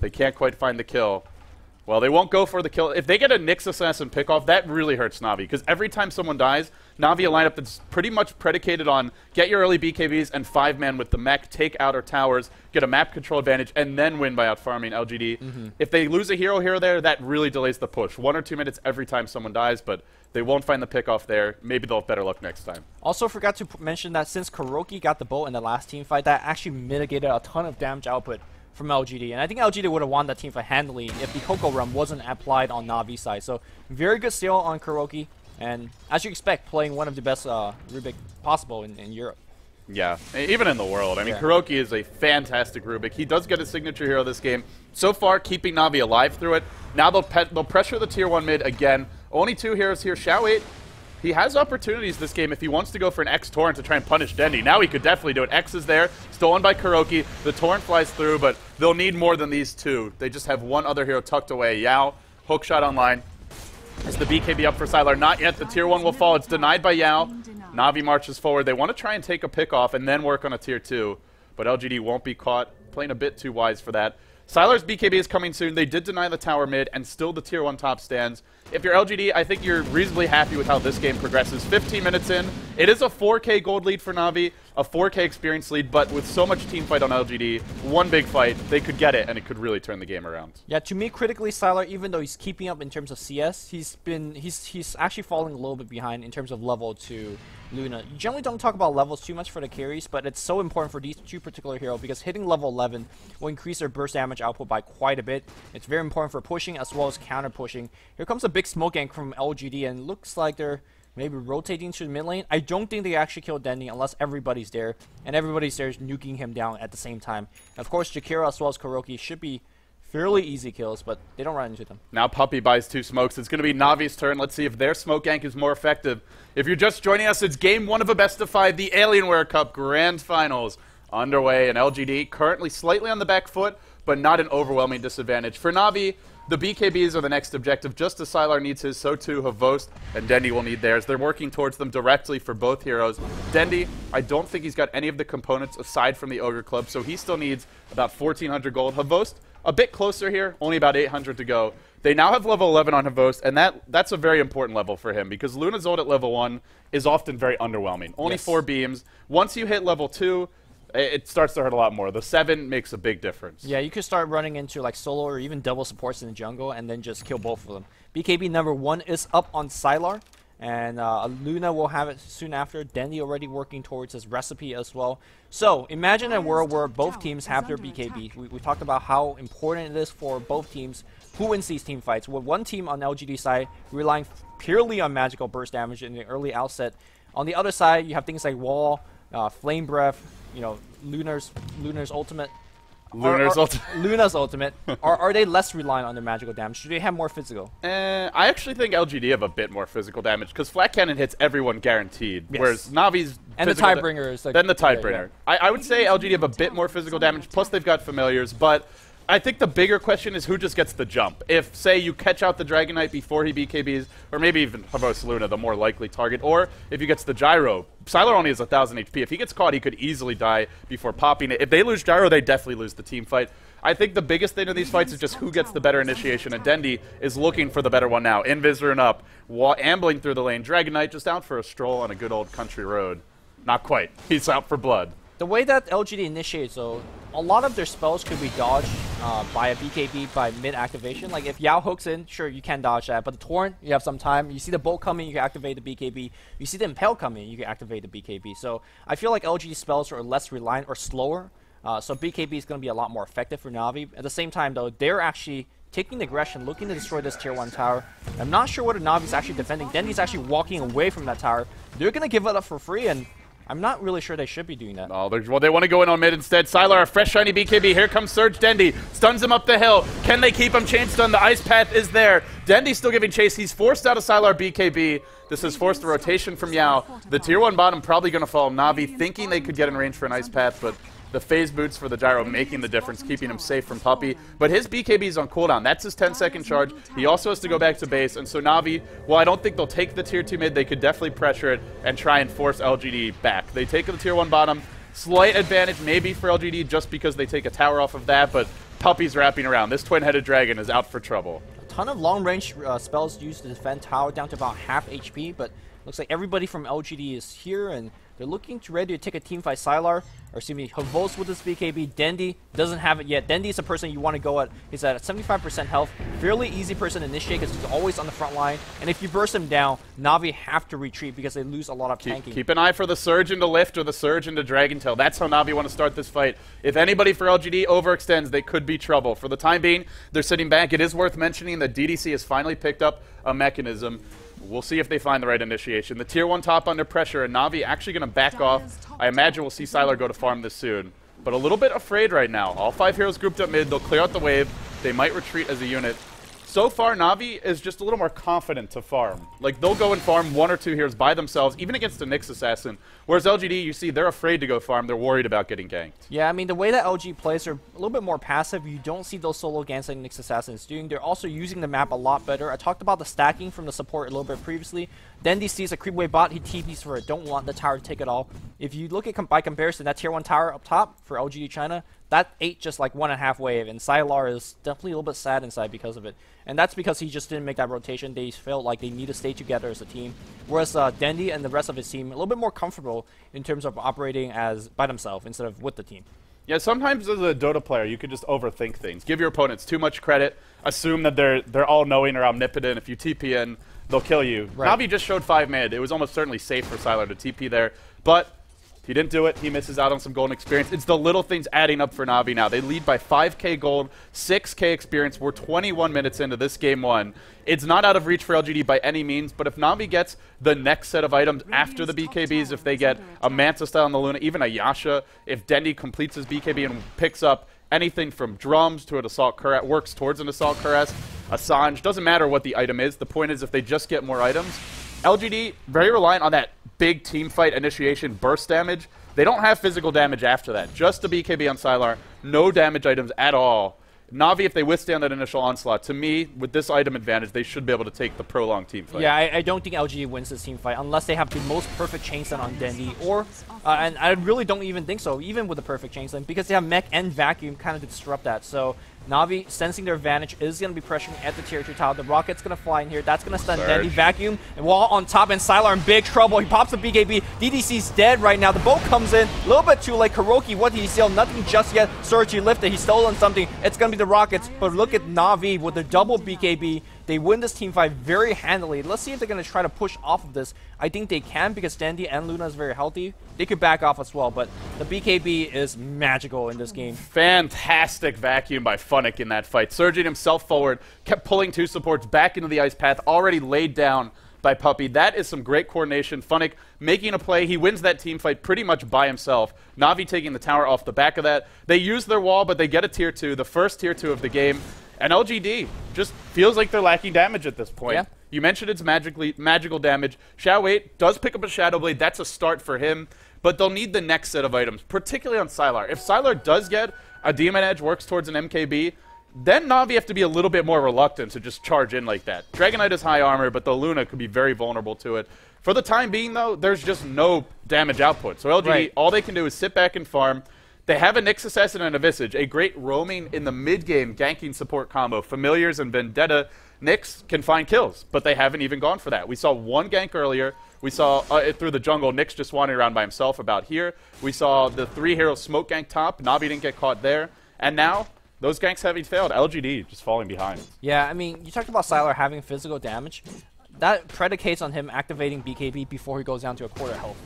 They can't quite find the kill. Well, they won't go for the kill. If they get a Nyx Assassin pickoff, that really hurts Na'Vi, because every time someone dies, Na'Vi a lineup that's pretty much predicated on get your early B K Bs and five man with the mech, take out our towers, get a map control advantage, and then win by outfarming L G D. Mm-hmm. If they lose a hero here or there, that really delays the push. One or two minutes every time someone dies, but they won't find the pickoff there. Maybe they'll have better luck next time. Also forgot to mention that since KuroKy got the bow in the last team fight, that actually mitigated a ton of damage output from L G D, and I think L G D would have won that team for handily if the Coco Rum wasn't applied on Na'Vi's side. So very good steal on KuroKy, and as you expect, playing one of the best uh, Rubick possible in, in Europe. Yeah, even in the world. I mean, yeah. KuroKy is a fantastic Rubick. He does get a signature hero this game. So far, keeping Na'Vi alive through it. Now they'll, pe they'll pressure the tier one mid again. Only two heroes here. Xiao eight, he has opportunities this game if he wants to go for an X Torrent to try and punish Dendi. Now he could definitely do it. X is there, stolen by KuroKy. The Torrent flies through, but they'll need more than these two. They just have one other hero tucked away. Yao, hookshot online. Is the B K B up for Sylar? Not yet. The tier one will fall. It's denied by Yao. Na'Vi marches forward. They want to try and take a pickoff and then work on a tier two, but L G D won't be caught. Playing a bit too wise for that. Sylar's B K B is coming soon. They did deny the tower mid, and still the tier one top stands. If you're L G D, I think you're reasonably happy with how this game progresses. fifteen minutes in, it is a four K gold lead for Na'Vi, a four K experience lead, but with so much team fight on L G D, one big fight, they could get it, and it could really turn the game around. Yeah, to me, critically, Sylar, even though he's keeping up in terms of C S, he's been he's he's actually falling a little bit behind in terms of level to Luna. You generally don't talk about levels too much for the carries, but it's so important for these two particular heroes because hitting level eleven will increase their burst damage output by quite a bit. It's very important for pushing as well as counter pushing. Here comes a big smoke gank from L G D, and looks like they're maybe rotating to the mid lane. I don't think they actually kill Dendi unless everybody's there, and everybody's there is nuking him down at the same time. Of course, Jakira as well as KuroKy should be fairly easy kills, but they don't run into them. Now Puppey buys two smokes. It's going to be Na'Vi's turn. Let's see if their smoke gank is more effective. If you're just joining us, it's game one of a best of five, the Alienware Cup Grand Finals underway, and L G D currently slightly on the back foot, but not an overwhelming disadvantage. For Na'Vi, the B K Bs are the next objective. Just as Sylar needs his, so too Havost and Dendi will need theirs. They're working towards them directly for both heroes. Dendi, I don't think he's got any of the components aside from the Ogre Club, so he still needs about fourteen hundred gold. Havost, a bit closer here, only about eight hundred to go. They now have level eleven on Havost, and that that's a very important level for him because Luna's ult at level one is often very underwhelming. Only yes. four beams. Once you hit level two, it starts to hurt a lot more. The seven makes a big difference. Yeah, you could start running into like solo or even double supports in the jungle and then just kill both of them. B K B number one is up on Sylar, and uh, Luna will have it soon after. Dendi already working towards his recipe as well. So imagine a world where both teams have their B K B. We, we talked about how important it is for both teams. Who wins these team fights? With one team on L G D side relying purely on magical burst damage in the early outset. On the other side, you have things like wall, Uh, flame breath, you know, Lunar's Lunar's ultimate. Lunar's, are, are, ulti Luna's ultimate. Are, are they less reliant on their magical damage? Should they have more physical? Uh, I actually think L G D have a bit more physical damage because Flat Cannon hits everyone guaranteed, yes. whereas Na'Vi's and the Tidebringer is like then the Tidebringer. Yeah, yeah. I, I would say L G D have a bit more physical damage. Plus they've got familiars, but I think the bigger question is who just gets the jump. If, say, you catch out the Dragon Knight before he B K Bs, or maybe even Havost Luna, the more likely target, or if he gets the Gyro. Sylar only has one thousand H P. If he gets caught, he could easily die before popping it. If they lose Gyro, they definitely lose the team fight. I think the biggest thing in these fights is just who gets the better initiation, and Dendi is looking for the better one now. Invis rune up, ambling through the lane. Dragon Knight just out for a stroll on a good old country road. Not quite. He's out for blood. The way that L G D initiates, though, a lot of their spells could be dodged uh, by a B K B by mid-activation. Like, if Yao hooks in, sure, you can dodge that. But the Torrent, you have some time. You see the Bolt coming, you can activate the B K B. You see the Impel coming, you can activate the B K B. So I feel like L G spells are less reliant or slower. Uh, so B K B is going to be a lot more effective for Na'Vi. At the same time, though, they're actually taking the aggression, looking to destroy this tier one tower. I'm not sure what Na'Vi's actually defending. Dendi's actually walking away from that tower. They're going to give it up for free, and I'm not really sure they should be doing that. Oh, well, they want to go in on mid instead. Sylar, a fresh shiny B K B. Here comes Surge Dendi. Stuns him up the hill. Can they keep him chain stunned? The Ice Path is there. Dendi's still giving chase. He's forced out of Sylar B K B. This has forced the rotation from Yao. The tier one bottom probably going to fall. Na'Vi thinking they could get in range for an Ice Path, but the phase boots for the gyro making the difference, keeping him safe from Puppey. But his B K B is on cooldown. That's his ten second charge. He also has to go back to base. And so Na'Vi, well, I don't think they'll take the tier two mid. They could definitely pressure it and try and force L G D back. They take the tier one bottom. Slight advantage maybe for L G D just because they take a tower off of that. But Puppey's wrapping around. This twin-headed dragon is out for trouble. A ton of long-range uh, spells used to defend tower down to about half H P. But looks like everybody from L G D is here, and they're looking to ready to take a teamfight. Sylar, or excuse me, Havos with his B K B. Dendi doesn't have it yet. Dendi is a person you want to go at. He's at seventy-five percent health. Fairly easy person to initiate because he's always on the front line. And if you burst him down, Na'Vi have to retreat because they lose a lot of keep, tanking. Keep an eye for the Surge into Lift or the Surge into Dragon Tail. That's how Na'Vi want to start this fight. If anybody for L G D overextends, they could be trouble. For the time being, they're sitting back. It is worth mentioning that D D C has finally picked up a mechanism. We'll see if they find the right initiation. The tier one top under pressure, and Na'Vi actually going to back off. I imagine we'll see Sylar go to farm this soon. But a little bit afraid right now. All five heroes grouped up mid. They'll clear out the wave. They might retreat as a unit. So far, Na'Vi is just a little more confident to farm. Like, they'll go and farm one or two heroes by themselves, even against the Nyx Assassin. Whereas L G D, you see, they're afraid to go farm. They're worried about getting ganked. Yeah, I mean, the way that L G plays, they're a little bit more passive. You don't see those solo ganks that Nyx Assassin is doing. They're also using the map a lot better. I talked about the stacking from the support a little bit previously. Dendi sees a creepway bot. He T Ps for it. Don't want the tower to take it all. If you look at, com by comparison, that tier one tower up top for L G D China, that ate just like one and a half wave, and Sylar is definitely a little bit sad inside because of it. And that's because he just didn't make that rotation. They felt like they need to stay together as a team. Whereas uh, Dendi and the rest of his team, a little bit more comfortable in terms of operating as by themselves instead of with the team. Yeah, sometimes as a Dota player, you can just overthink things. Give your opponents too much credit. Assume that they're, they're all-knowing or omnipotent. If you T P in, they'll kill you. Right. Na'Vi just showed five mid. It was almost certainly safe for Sylar to T P there. But he didn't do it. He misses out on some golden experience. It's the little things adding up for Na'Vi now. They lead by five K gold, six K experience. We're twenty-one minutes into this game one. It's not out of reach for L G D by any means, but if Na'Vi gets the next set of items after the B K Bs, if they get a Manta style on the Luna, even a Yasha, if Dendi completes his B K B and picks up anything from drums to an Assault Cuirass, works towards an Assault Cuirass, Assange, doesn't matter what the item is. The point is if they just get more items, L G D very reliant on that big team fight initiation burst damage. They don't have physical damage after that. Just the B K B on Sylar. No damage items at all. Na'Vi, if they withstand that initial onslaught, to me, with this item advantage, they should be able to take the prolonged team fight. Yeah, I, I don't think L G D wins this team fight unless they have the most perfect chain stun on Dendi, or uh, and I really don't even think so, even with the perfect chain stun, because they have Mech and Vacuum kind of disrupt that. So Na'Vi, sensing their advantage, is going to be pressuring at the tier two tower. The rocket's going to fly in here. That's going to stun Dendi. Vacuum, and while on top, and Sylar in big trouble. He pops the B K B. D D C's dead right now. The boat comes in a little bit too late. KuroKy, what did he steal? Nothing just yet. Surge, he lifted. He's stolen something. It's going to be the rockets, but look at Na'Vi with their double B K B. They win this team fight very handily. Let's see if they're going to try to push off of this. I think they can because Dendi and Luna is very healthy. They could back off as well, but the B K B is magical in this game. Fantastic Vacuum by Funn one k in that fight. Surging himself forward, kept pulling two supports back into the Ice Path, already laid down by Puppey. That is some great coordination. Funn one k making a play. He wins that team fight pretty much by himself. Na'Vi taking the tower off the back of that. They use their wall, but they get a tier two, the first tier two of the game. And L G D just feels like they're lacking damage at this point. Yeah. You mentioned it's magically magical damage. Xiao eight does pick up a Shadowblade. That's a start for him. But they'll need the next set of items, particularly on Sylar. If Sylar does get a Demon Edge, works towards an M K B, then Na'Vi have to be a little bit more reluctant to just charge in like that. Dragon Knight is high armor, but the Luna could be very vulnerable to it. For the time being, though, there's just no damage output. So L G D, right, all they can do is sit back and farm. They have a Nyx Assassin and a Visage, a great roaming in the mid-game ganking support combo. Familiars and Vendetta Nyx can find kills, but they haven't even gone for that. We saw one gank earlier. We saw uh, it through the jungle, Nyx just wandering around by himself about here. We saw the three hero smoke gank top. Na'Vi didn't get caught there. And now, those ganks having failed. L G D just falling behind. Yeah, I mean, you talked about Sylar having physical damage. That predicates on him activating B K B before he goes down to a quarter health.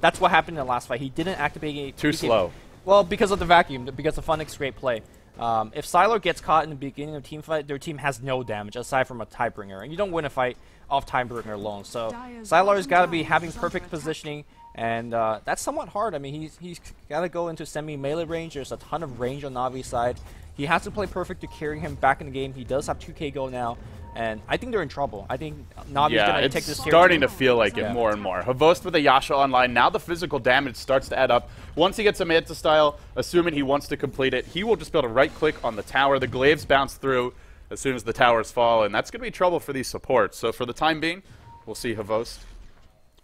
That's what happened in the last fight. He didn't activate Too B K B. Slow. Well, because of the vacuum, because of Funn one k's great play. Um, if Sylar gets caught in the beginning of a team fight, their team has no damage aside from a Tidebringer, and you don't win a fight off Tidebringer alone. So Sylar's got to be having perfect positioning, and uh, that's somewhat hard. I mean, he's he's got to go into semi melee range. There's a ton of range on Na'Vi's side. He has to play perfect to carry him back in the game. He does have two K go now, and I think they're in trouble. I think Na'Vi's yeah, gonna take this. Yeah, it's starting to feel like yeah. it more and more. Havost with a Yasha online. Now the physical damage starts to add up. Once he gets a Manta style, assuming he wants to complete it, he will just be able to right-click on the tower. The glaives bounce through as soon as the towers fall, and that's going to be trouble for these supports. So for the time being, we'll see Havost.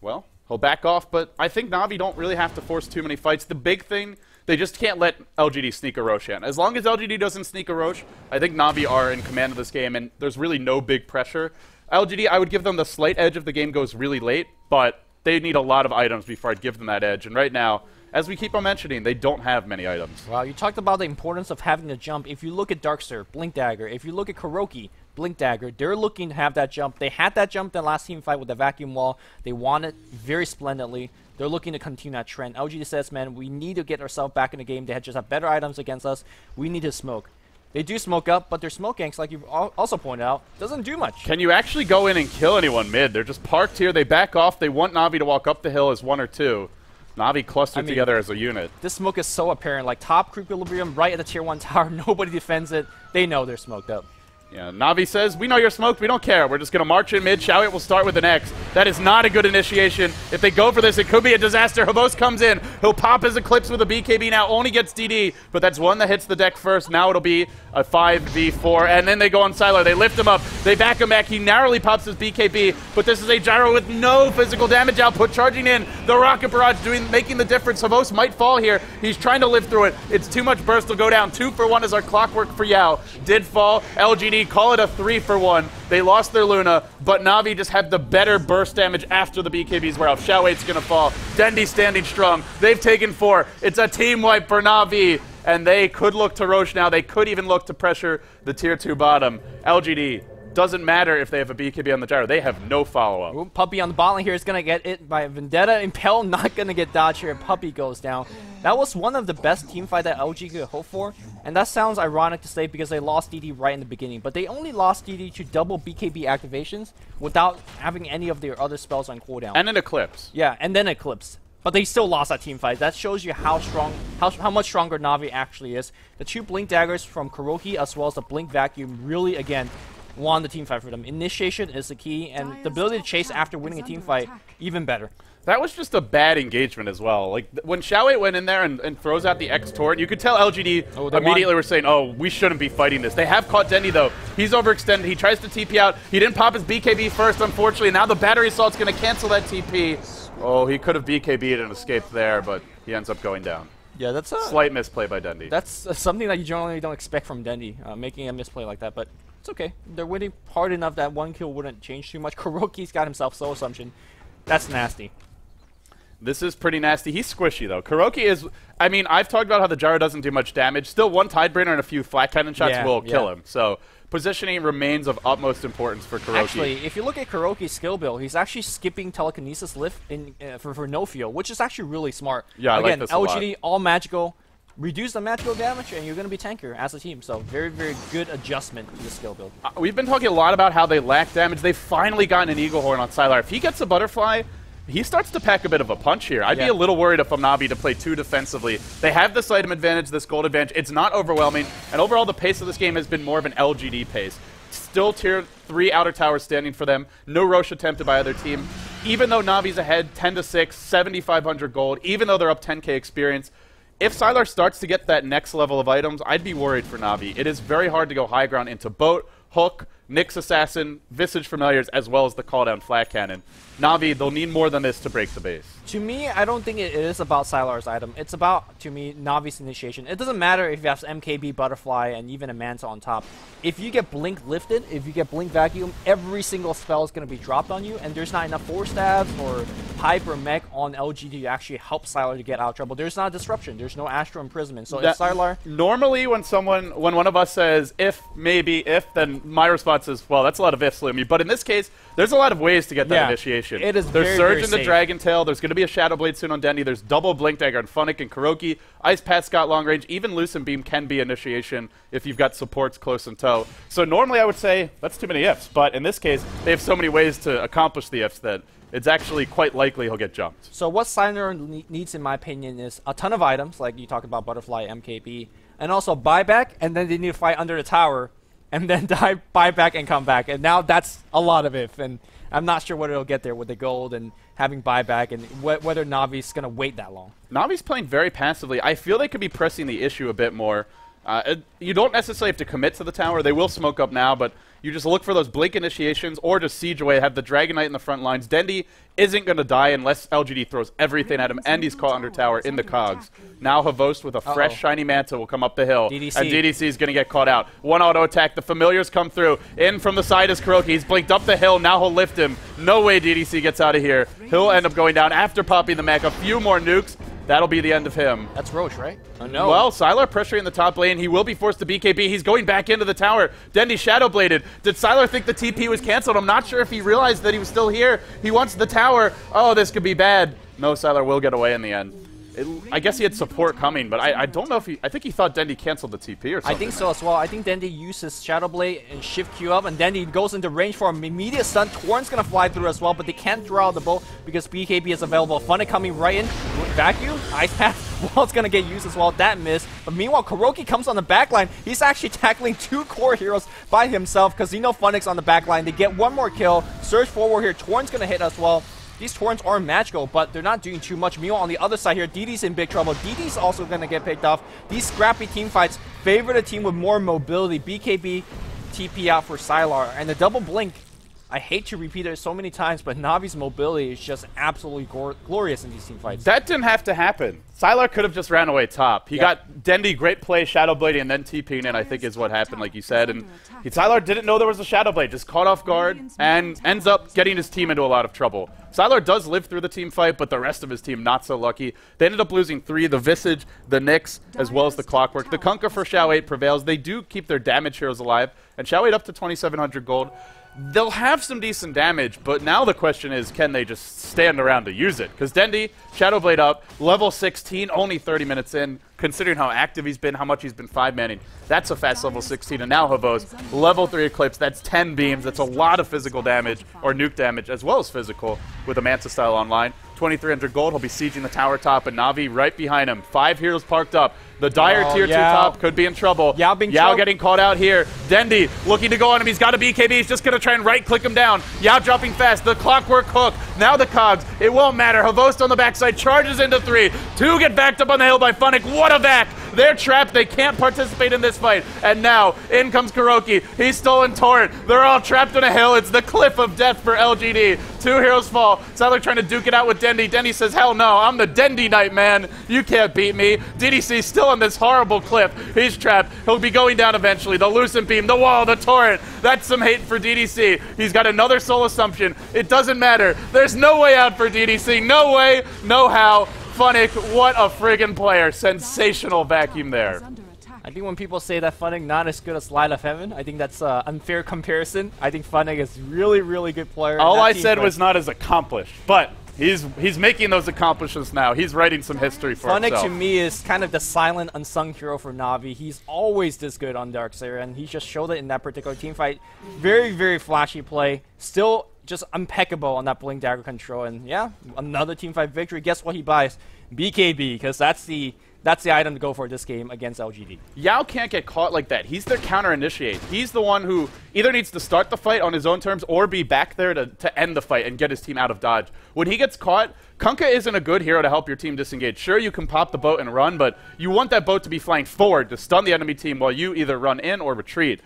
Well, he'll back off, but I think Na'Vi don't really have to force too many fights. The big thing, they just can't let L G D sneak a Roche in. As long as L G D doesn't sneak a Roche, I think Na'Vi are in command of this game, and there's really no big pressure. L G D, I would give them the slight edge if the game goes really late, but they need a lot of items before I'd give them that edge, and right now, as we keep on mentioning, they don't have many items. Well, you talked about the importance of having a jump. If you look at Dark Seer, Blink Dagger, if you look at KuroKy, Blink Dagger, they're looking to have that jump. They had that jump in the last team fight with the vacuum wall. They won it very splendidly. They're looking to continue that trend. L G D says, man, we need to get ourselves back in the game. They just have better items against us. We need to smoke. They do smoke up, but their smoke ganks, like you've also pointed out, doesn't do much. Can you actually go in and kill anyone mid? They're just parked here. They back off. They want Na'Vi to walk up the hill as one or two. Na'Vi clustered I mean, together as a unit. This smoke is so apparent. Like, top creep equilibrium right at the tier one tower. Nobody defends it. They know they're smoked up. Yeah, Na'Vi says, we know you're smoked. We don't care. We're just going to march in mid. Xiao eight will start with an X. That is not a good initiation. If they go for this, it could be a disaster. Havost comes in. He'll pop his Eclipse with a B K B now. Only gets D D, but that's one that hits the deck first. Now it'll be a five v four, and then they go on Sylar. They lift him up. They back him back. He narrowly pops his B K B, but this is a gyro with no physical damage output. Charging in the rocket barrage, doing, making the difference. Havost might fall here. He's trying to live through it. It's too much burst. He'll go down. Two for one is our Clockwork for Yao. Did fall. L G D call it a three for one. They lost their Luna, but Na'Vi just had the better burst damage after the B K Bs were off. Xiao eight's gonna fall. Dendi standing strong. They've taken four. It's a team wipe for Na'Vi, and they could look to Roche now. They could even look to pressure the tier two bottom. L G D, doesn't matter if they have a B K B on the gyro. They have no follow-up. Puppey on the bot lane here is going to get it by Vendetta. Impel not going to get dodged here. Puppey goes down. That was one of the best teamfight that L G could hope for. And that sounds ironic to say because they lost D D right in the beginning. But they only lost D D to double B K B activations without having any of their other spells on cooldown. And an Eclipse. Yeah, and then Eclipse. But they still lost that teamfight. That shows you how strong, how, how much stronger Na'Vi actually is. The two Blink Daggers from KuroKy as well as the Blink Vacuum really, again, won the team fight for them. Initiation is the key, and the ability to chase after winning a team fight, even better. That was just a bad engagement as well. Like, when Xiao eight went in there and, and throws out the X Torrent, you could tell L G D oh, immediately won. were saying, oh, we shouldn't be fighting this. They have caught Dendi, though. He's overextended. He tries to T P out. He didn't pop his B K B first, unfortunately. Now the Battery Assault's going to cancel that T P. Oh, he could have B K B'd and escaped there, but he ends up going down. Yeah, that's a slight misplay by Dendi. That's uh, something that you generally don't expect from Dendi, uh, making a misplay like that, but it's okay. They're winning hard enough that one kill wouldn't change too much. KuroKy's got himself Soul Assumption. That's nasty. This is pretty nasty. He's squishy, though. KuroKy is... I mean, I've talked about how the gyro doesn't do much damage. Still, one Tidebringer and a few flat cannon shots yeah, will yeah. kill him. So, positioning remains of utmost importance for KuroKy. Actually, if you look at KuroKy's skill build, he's actually skipping Telekinesis Lift in, uh, for, for no fuel, which is actually really smart. Yeah, Again, I like this L G D, a lot. all magical. Reduce the magical damage, and you're going to be tankier as a team. So very, very good adjustment to the skill build. Uh, we've been talking a lot about how they lack damage. They've finally gotten an Eagle Horn on Sylar. If he gets a Butterfly, he starts to pack a bit of a punch here. I'd yeah. be a little worried if I'm Na'Vi to play too defensively. They have this item advantage, this gold advantage. It's not overwhelming. And overall, the pace of this game has been more of an L G D pace. Still tier three outer towers standing for them. No Roche attempted by either team. Even though Na'Vi's ahead ten to six, seventy-five hundred gold, even though they're up ten K experience, If Sylar starts to get that next level of items, I'd be worried for Na'Vi. It is very hard to go high ground into Boat, Hook, Nyx Assassin, Visage Familiars, as well as the Calldown Flat Cannon. Na'Vi, they'll need more than this to break the base. To me, I don't think it is about Sylar's item. It's about, to me, Na'Vi's initiation. It doesn't matter if you have M K B, Butterfly, and even a Manta on top. If you get Blink lifted, if you get Blink Vacuum, every single spell is going to be dropped on you, and there's not enough Force Staffs or Hype or Mech on L G D to actually help Sylar to get out of trouble. There's not a disruption. There's no Astral Imprisonment. So that, if Sylar... Normally, when someone, when one of us says, if, maybe, if, then my response is, well, that's a lot of ifs, Lumi. But in this case, there's a lot of ways to get that yeah. initiation. It is there's very, Surge very in the safe. Dragon Tail. There's going to be a Shadowblade soon on Dendi. There's double Blink Dagger on Funn one k and KuroKy. Ice Path got long range. Even Lucent Beam can be initiation if you've got supports close and toe. So normally I would say that's too many ifs, but in this case they have so many ways to accomplish the ifs that it's actually quite likely he'll get jumped. So what Sylar needs, in my opinion, is a ton of items, like you talked about Butterfly, M K B, and also buyback, and then they need to fight under the tower, and then die, buy back and come back. And now that's a lot of if, and I'm not sure what it'll get there with the gold and having buyback and wh whether Na'Vi's going to wait that long. Na'Vi's playing very passively. I feel they could be pressing the issue a bit more. Uh, it, you don't necessarily have to commit to the tower. They will smoke up now, but you just look for those Blink initiations or just siege away, have the Dragon Knight in the front lines. Dendi isn't going to die unless L G D throws everything at him, and he's caught under tower in the cogs. Now Havost with a Uh-oh. fresh shiny Manta will come up the hill, D D C. And D D C is going to get caught out. One auto attack, the Familiars come through. In from the side is KuroKy. He's blinked up the hill, now he'll lift him. No way D D C gets out of here. He'll end up going down after Puppey the Mech. A few more nukes. That'll be the end of him. That's Roche, right? Oh, no. Well, Sylar pressuring the top lane. He will be forced to B K B. He's going back into the tower. Dendi shadowbladed. Did Sylar think the T P was canceled? I'm not sure if he realized that he was still here. He wants the tower. Oh, this could be bad. No, Sylar will get away in the end. It, I guess he had support coming, but I, I don't know if he... I think he thought Dendi canceled the T P or something. I think so as well. I think Dendi uses Shadowblade and Shift Q up, and Dendi goes into range for an immediate stun. Torrent's going to fly through as well, but they can't throw out the bow because B K B is available. Funn one k coming right in. Vacuum, Ice Path. Well, it's going to get used as well. That missed. But meanwhile, KuroKy comes on the backline. He's actually tackling two core heroes by himself because you know Funn one k's on the backline. They get one more kill. Surge forward here. Torrent's going to hit as well. These Torrents are magical, but they're not doing too much. Meanwhile, on the other side here, D D's in big trouble. D D's also going to get picked off. These scrappy teamfights favor the team with more mobility. B K B, T P out for Sylar. And the double blink, I hate to repeat it so many times, but Na'Vi's mobility is just absolutely glor glorious in these teamfights. That didn't have to happen. Sylar could have just ran away top. He yep. got Dendi, great play, Shadowblade, and then TPing in, I think is what happened, like you said. And he, Sylar didn't know there was a Shadowblade, just caught off guard, and ends up getting his team into a lot of trouble. Sylar does live through the team fight, but the rest of his team not so lucky. They ended up losing three, the Visage, the Nyx, as well as the Clockwork. The Kunkka for Xiao eight prevails. They do keep their damage heroes alive, and Xiao eight up to twenty-seven hundred gold. They'll have some decent damage, but now the question is, can they just stand around to use it? Because Dendi, Shadowblade up, level sixteen, only thirty minutes in, considering how active he's been, how much he's been five-manning. That's a fast level sixteen, and now Havost, level three Eclipse, that's ten beams, that's a lot of physical damage, or nuke damage, as well as physical, with a Manta style online. twenty-three hundred gold, he'll be sieging the tower top, and Na'Vi right behind him. Five heroes parked up. The Dire oh, tier Yao. two top could be in trouble. Yao, being Yao getting caught out here. Dendi looking to go on him. He's got a B K B. He's just going to try and right-click him down. Yao dropping fast. The Clockwork hook. Now the cogs. It won't matter. Havost on the backside charges into three. Two get backed up on the hill by Funn one k. What a back! They're trapped. They can't participate in this fight. And now in comes KuroKy. He's stolen Torrent. They're all trapped on a hill. It's the cliff of death for L G D. Two heroes fall. Sylar trying to duke it out with Dendi. Dendi says, hell no. I'm the Dendi Knight, man. You can't beat me. D D C's still on this horrible cliff. He's trapped. He'll be going down eventually. The Lucent Beam, the wall, the Torrent. That's some hate for D D C. He's got another Soul Assumption. It doesn't matter. There's no way out for D D C. No way, no how. Funn one k, what a friggin' player. Sensational vacuum there. I think when people say that Funn one k not as good as Light of Heaven, I think that's an uh, unfair comparison. I think Funn one k is really, really good player. All I said was not as accomplished, but he's he's making those accomplishments now. He's writing some history for Funn one k himself. To me is kind of the silent, unsung hero for Na'Vi. He's always this good on Dark Seer, and he just showed it in that particular team fight. Very, very flashy play. Still just impeccable on that Blink Dagger control, and yeah, another teamfight victory. Guess what he buys? B K B, because that's the that's the item to go for this game against L G D. Yao can't get caught like that. He's their counter-initiate. He's the one who either needs to start the fight on his own terms or be back there to, to end the fight and get his team out of dodge. When he gets caught, Kunkka isn't a good hero to help your team disengage. Sure, you can pop the boat and run, but you want that boat to be flying forward to stun the enemy team while you either run in or retreat.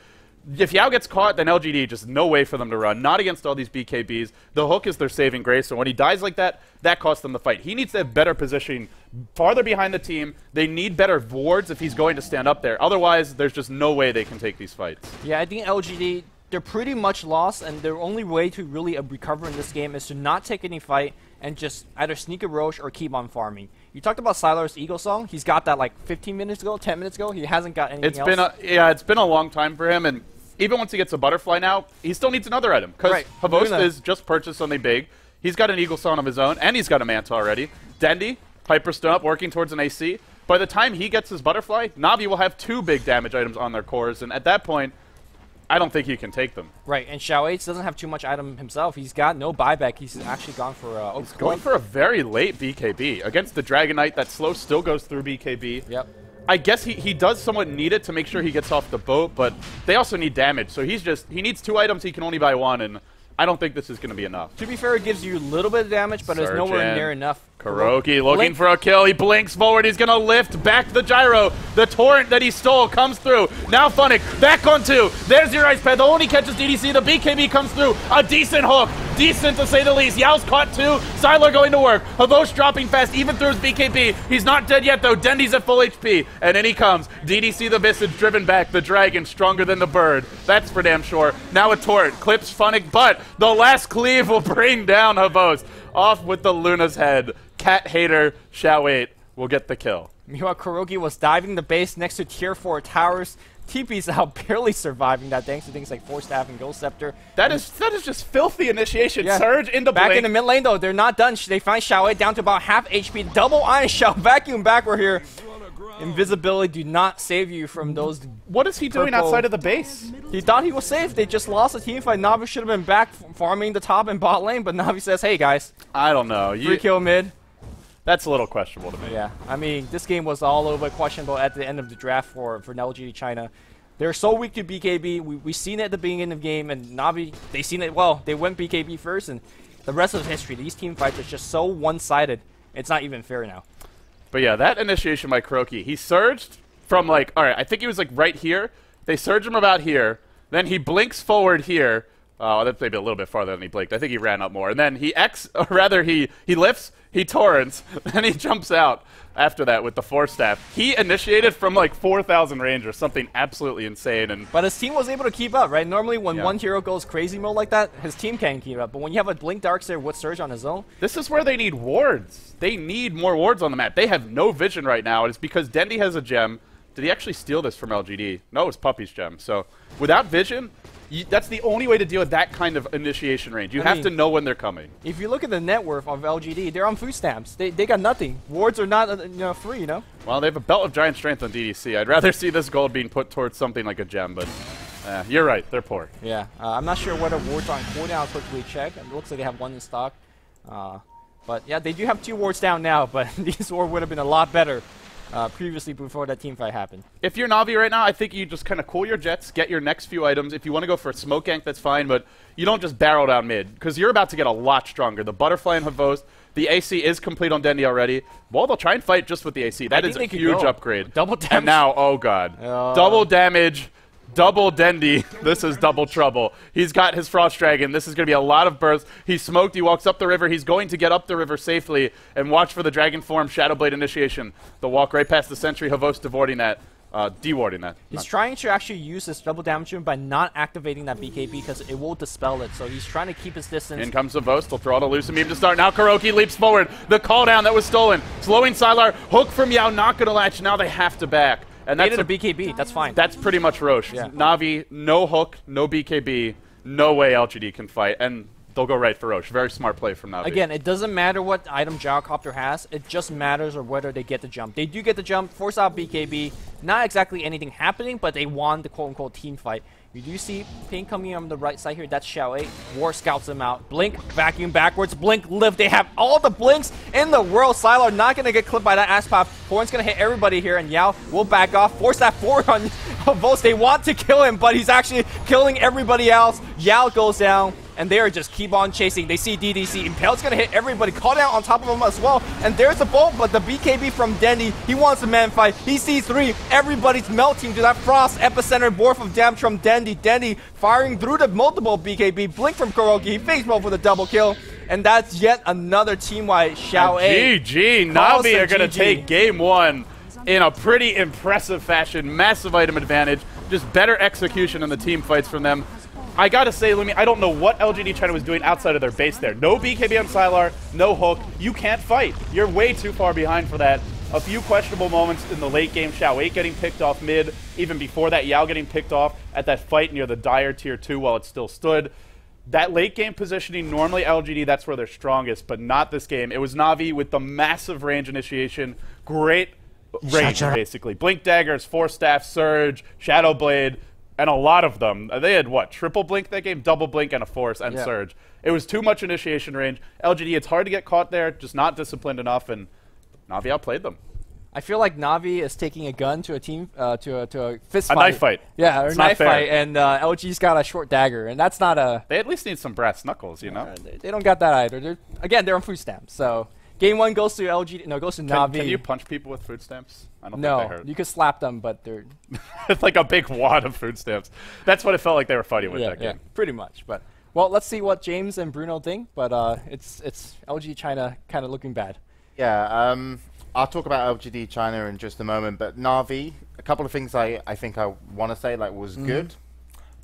If Yao gets caught, then L G D, just no way for them to run. Not against all these B K Bs. The hook is their saving grace, so when he dies like that, that costs them the fight. He needs to have better positioning farther behind the team. They need better wards if he's going to stand up there. Otherwise, there's just no way they can take these fights. Yeah, I think L G D, they're pretty much lost, and their only way to really recover in this game is to not take any fight and just either sneak a Roche or keep on farming. You talked about Sylar's Eagle Song. He's got that like fifteen minutes ago, ten minutes ago. He hasn't got anything it's else. Been a, yeah, it's been a long time for him, and even once he gets a Butterfly now, he still needs another item, because right. Havosta has just purchased something big. He's got an Eagle Son of his own, and he's got a Manta already. Dendi, Hyper Stun up, working towards an A C. By the time he gets his Butterfly, Na'Vi will have two big damage items on their cores, and at that point, I don't think he can take them. Right, and Xiao eight doesn't have too much item himself. He's got no buyback. He's actually gone for a... He's going for a very late B K B. Against the Dragon Knight, that slow still goes through B K B. Yep. I guess he, he does somewhat need it to make sure he gets off the boat, but they also need damage, so he's just, he needs two items, he can only buy one, and I don't think this is going to be enough. To be fair, it gives you a little bit of damage, but Surgeon. It's nowhere near enough. KuroKy looking Blink. for a kill, he blinks forward, he's going to lift back the gyro, the torrent that he stole comes through, now Funn one k, back on two, there's your Ice Path, the only catches D D C, the B K B comes through, a decent hook, decent to say the least, Yao's caught two, Sylar going to work, Havosh dropping fast even through his B K B, he's not dead yet though, Dendi's at full H P, and in he comes, D D C the Visage driven back, the dragon stronger than the bird, that's for damn sure, now a torrent, clips Funn one k, but the last cleave will bring down Havosh. Off with the Luna's head. Cat hater, Xiao eight will get the kill. Meanwhile, KuroKy was diving the base next to tier four towers. T P's out, barely surviving that thanks to things like Force Staff and Ghost Scepter. That and is that is just filthy initiation. Yeah. Surge into Back Blink. In the mid lane, though, they're not done. They find Xiao eight down to about half H P. Double Iron Xiao, Vacuum backward here. Invisibility do not save you from those. What is he doing outside of the base? He thought he was safe. They just lost a team fight. Na'Vi should have been back farming the top and bot lane, but Na'Vi says, hey, guys. I don't know. You free kill mid. That's a little questionable to me. Yeah. I mean, this game was all over questionable at the end of the draft for, for L G D China. They're so weak to B K B. We've we seen it at the beginning of the game, and Na'Vi, they seen it well. They went B K B first, and the rest of history, these team fights are just so one-sided. It's not even fair now. But yeah, that initiation by KuroKy, he surged from like, all right, I think he was like right here. They surge him about here. Then he blinks forward here. Oh, that's maybe a little bit farther than he blinked. I think he ran up more. And then he X, or rather he, he lifts, he torrents, then he jumps out after that with the Force Staff. He initiated from like four thousand range or something absolutely insane. And but his team was able to keep up, right? Normally when yeah. one hero goes crazy mode like that, his team can keep up. But when you have a Blink Dark Seer with Surge on his own... This is where they need wards. They need more wards on the map. They have no vision right now. And it's because Dendi has a gem. Did he actually steal this from L G D? No, it's Puppey's gem. So without vision... You, that's the only way to deal with that kind of initiation range. You I have mean, to know when they're coming. If you look at the net worth of L G D, they're on food stamps. They, they got nothing. Wards are not uh, you know, free, you know? Well, they have a belt of giant strength on D D C. I'd rather see this gold being put towards something like a gem, but uh, you're right. They're poor. Yeah. Uh, I'm not sure whether wards are on cooldown. I'll quickly check. It looks like they have one in stock. Uh, but, yeah, they do have two wards down now, but these wards would have been a lot better. Uh, previously before that team fight happened. If you're Na'Vi right now, I think you just kind of cool your jets, get your next few items. If you want to go for a smoke gank, that's fine, but you don't just barrel down mid, because you're about to get a lot stronger. The Butterfly and Havost, the A C is complete on Dendi already. Well, they'll try and fight just with the A C. That is a huge upgrade. Double damage. And now, oh god. Uh. Double damage, double Dendi. This is double trouble. He's got his Frost Dragon. This is going to be a lot of bursts. He's smoked. He walks up the river. He's going to get up the river safely and watch for the Dragon Form Shadowblade initiation. The walk right past the sentry. Havost devording that. Uh, dewarding that. He's not. trying to actually use his double damage by not activating that B K B because it will dispel it. So he's trying to keep his distance. In comes Havost. He'll throw out a loose beam to start. Now KuroKy leaps forward. The call down that was stolen. Slowing Sylar. Hook from Yao. Not going to latch. Now they have to back. And that's a B K B. That's fine. That's pretty much Roche. Yeah. Na'Vi, no hook, no B K B, no way L G D can fight, and they'll go right for Roche. Very smart play from Na'Vi. Again, it doesn't matter what item Gyrocopter has. It just matters or whether they get the jump. They do get the jump, force out B K B. Not exactly anything happening, but they won the quote-unquote team fight. You do see ping coming on the right side here. That's Xiao eight. War scouts him out. Blink, vacuum backwards. Blink, lift. They have all the blinks in the world. Sylar not going to get clipped by that Ice Path. Horn's going to hit everybody here, and Yao will back off. Force that forward on Volts. They want to kill him, but he's actually killing everybody else. Yao goes down, and they are just keep on chasing. They see D D C. Impale's going to hit everybody. Call down on top of him as well. And there's the bolt, but the B K B from Dendi, he wants a man fight. He sees three. Everybody's melting to that frost epicenter morph of damage from Dendi. Dendi firing through the multiple B K B. Blink from KuroKy. Face roll for the double kill. And that's yet another team-wide Xiao eight. G G. Na'Vi are going to take game one in a pretty impressive fashion. Massive item advantage. Just better execution in the team fights from them. I gotta say, Lumi, I don't know what L G D China was doing outside of their base there. No B K B on Sylar, no hook. You can't fight. You're way too far behind for that. A few questionable moments in the late game. Xiao eight getting picked off mid. Even before that, Yao getting picked off at that fight near the Dire tier two while it still stood. That late game positioning, normally L G D, that's where they're strongest, but not this game. It was Na'Vi with the massive range initiation. Great range, basically. Blink Daggers, Force Staff, Surge, Shadowblade. And a lot of them. They had, what, triple blink that game? Double blink and a force and yeah. surge. It was too much initiation range. L G D, it's hard to get caught there, just not disciplined enough, and Na'Vi outplayed them. I feel like Na'Vi is taking a gun to a team, uh, to a, to a fist a fight. A knife fight. Yeah, or a knife fight, and uh, L G's got a short dagger, and that's not a... They at least need some brass knuckles, you know? They, they don't got that either. They're, again, they're on food stamps, so... Game one goes to L G D. No, goes to Na'Vi. Can, can you punch people with food stamps? I don't no, think they hurt. You could slap them, but they're... It's like a big wad of food stamps. That's what it felt like they were fighting with yeah, that yeah, game. Pretty much. But well, let's see what James and Bruno think. But uh, it's it's L G D China kind of looking bad. Yeah. Um, I'll talk about L G D China in just a moment. But Na'Vi, a couple of things I I think I want to say like was mm-hmm. good.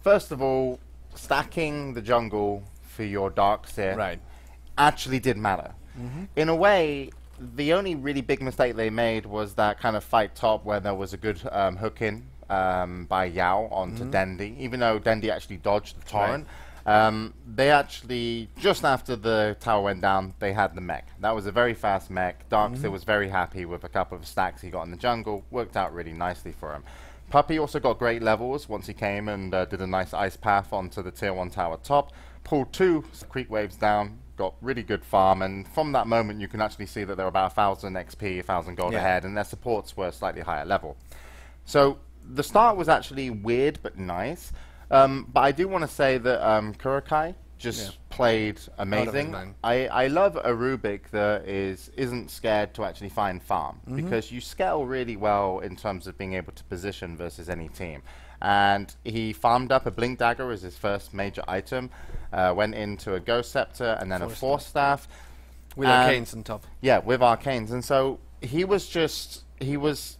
First of all, stacking the jungle for your Dark Seer right. actually did matter. Mm-hmm. In a way, the only really big mistake they made was that kind of fight top where there was a good um, hook in um, by Yao onto mm-hmm. Dendi, even though Dendi actually dodged the Torrent. Right. Um, they actually, just after the tower went down, they had the mech. That was a very fast mech. Dark Seer mm-hmm. was very happy with a couple of stacks he got in the jungle. Worked out really nicely for him. Puppey also got great levels once he came and uh, did a nice ice path onto the tier one tower top. Pulled two creep waves down. Got really good farm, and from that moment you can actually see that they're about one thousand X P, one thousand gold yeah. ahead, and their supports were slightly higher level. So the start was actually weird but nice, um, but I do want to say that um, KuroKy just yeah. played amazing. Oh, I, I love a Rubick that is, isn't scared to actually find farm, mm-hmm. because you scale really well in terms of being able to position versus any team. And he farmed up a Blink Dagger as his first major item, uh, went into a Ghost Scepter and then force a Force Staff. staff. With Arcanes on top. Yeah, with Arcanes. And so he was just, he was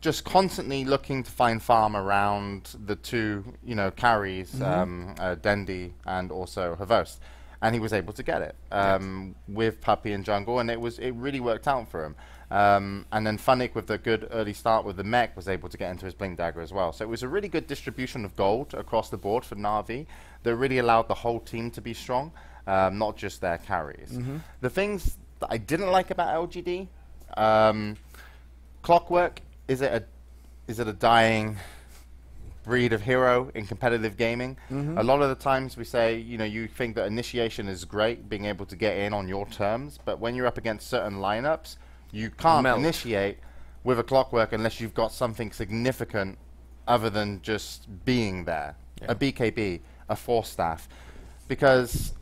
just constantly looking to find farm around the two, you know, carries, mm-hmm. um, uh, Dendi and also Havost. And he was able to get it um, right. with Puppey and Jungle, and it was it really worked out for him. Um, and then Funn one k with a good early start with the mech was able to get into his Blink Dagger as well. So it was a really good distribution of gold across the board for Na'Vi that really allowed the whole team to be strong, um, not just their carries. Mm-hmm. The things that I didn't like about L G D, um, Clockwork, is it a, is it a dying... breed of hero in competitive gaming. Mm-hmm. A lot of the times we say, you know, you think that initiation is great, being able to get in on your terms, but when you're up against certain lineups, you can't Melt. initiate with a Clockwork unless you've got something significant other than just being there. Yeah. A B K B, a Force Staff. Because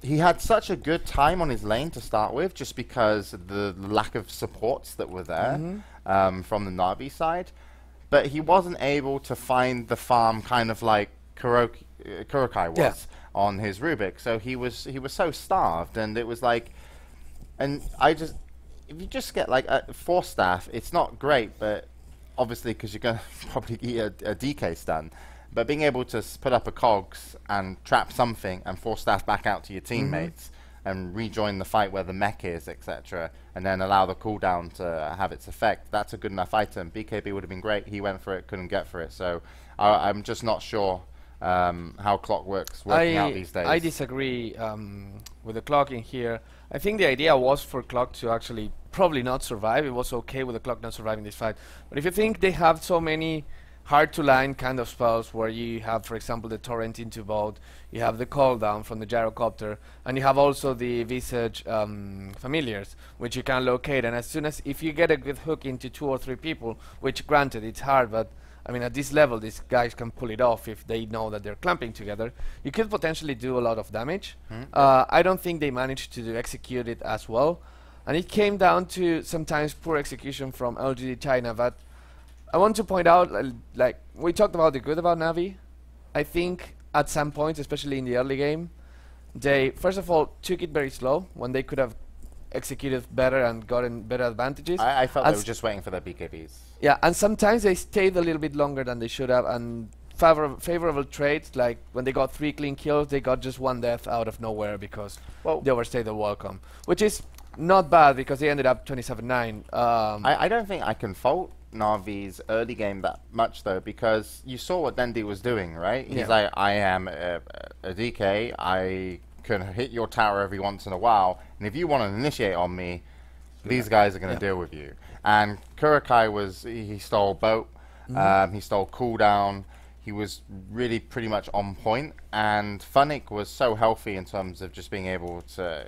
he had such a good time on his lane to start with, just because the lack of supports that were there mm-hmm. um, from the Na'Vi side. But he wasn't able to find the farm kind of like KuroKy, uh, KuroKy was yeah. on his Rubick. So he was he was so starved, and it was like, and I just, if you just get like a Force Staff, it's not great, but obviously because you're gonna probably eat a, a D K stun. But being able to put up a Cogs and trap something and Force Staff back out to your teammates. Mm-hmm. and rejoin the fight where the mech is, et cetera, and then allow the cooldown to have its effect. That's a good enough item. B K B would have been great. He went for it, couldn't get for it. So I, I'm just not sure um, how Clockwork's working I out these days. I disagree um, with the Clock in here. I think the idea was for Clock to actually probably not survive. It was okay with the Clock not surviving this fight. But if you think they have so many hard to line kind of spells where you have, for example, the Torrent into Vault, you have the cooldown from the Gyrocopter, and you have also the Visage um, familiars, which you can locate. And as soon as, if you get a good hook into two or three people, which granted it's hard, but I mean at this level these guys can pull it off if they know that they're clumping together, you could potentially do a lot of damage. Mm. Uh, I don't think they managed to do execute it as well. And it came down to sometimes poor execution from L G D China, but I want to point out, uh, like, we talked about the good about Na'Vi. I think at some point, especially in the early game, they, first of all, took it very slow when they could have executed better and gotten better advantages. I, I felt and they were just waiting for their B K Bs. Yeah, and sometimes they stayed a little bit longer than they should have, and favor favorable trades, like when they got three clean kills, they got just one death out of nowhere because well, they overstayed the welcome, which is not bad because they ended up twenty-seven nine. Um, I, I don't think I can fault Na'Vi's early game that much though, because you saw what Dendi was doing, right? He's yeah. like, I am a, a D K, I can hit your tower every once in a while, and if you want to initiate on me, these guys are going to yeah. deal with you. And KuroKy was, he, he stole boat, mm-hmm. um, he stole cooldown, he was really pretty much on point, and Funn one k was so healthy in terms of just being able to,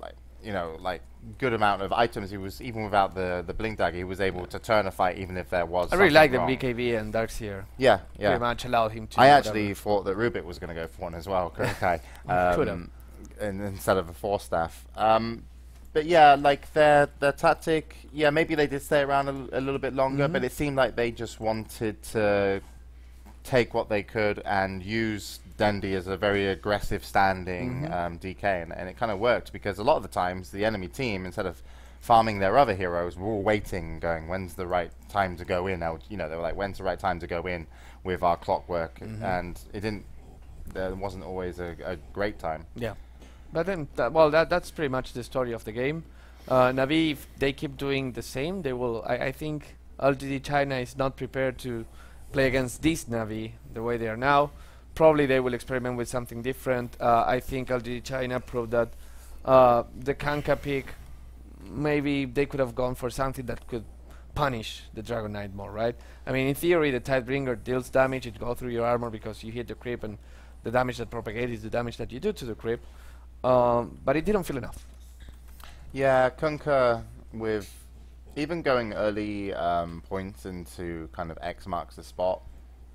like, you know, like, good amount of items. He was, even without the the blink dagger, he was able to turn a fight even if there was. I really like the B K B and Dark Seer. Yeah, yeah. Pretty much allowed him to. I actually whatever. thought that Rubick was going to go for one as well, KuroKy, um, and instead of a Force Staff. Um, but yeah, like their their tactic. Yeah, maybe they did stay around a, a little bit longer, mm-hmm. but it seemed like they just wanted to take what they could and use Dendi as a very aggressive standing mm-hmm. um, D K, and, and it kind of worked because a lot of the times the enemy team, instead of farming their other heroes, were all waiting, going, when's the right time to go in? You know, they were like, when's the right time to go in with our clockwork? Mm-hmm. And it didn't, there wasn't always a, a great time. Yeah, but then, th well, that that's pretty much the story of the game. Uh, Na'Vi, if they keep doing the same, they will, I, I think L G D China is not prepared to play against these Na'Vi the way they are now. Probably they will experiment with something different. Uh, I think L G D China proved that uh, the Kunkka pick, maybe they could have gone for something that could punish the Dragon Knight more, right? I mean, in theory, the Tidebringer deals damage, it goes through your armor because you hit the creep, and the damage that propagates is the damage that you do to the creep. Um, but it didn't feel enough. Yeah, Kunkka with even going early um, points into kind of X marks the spot,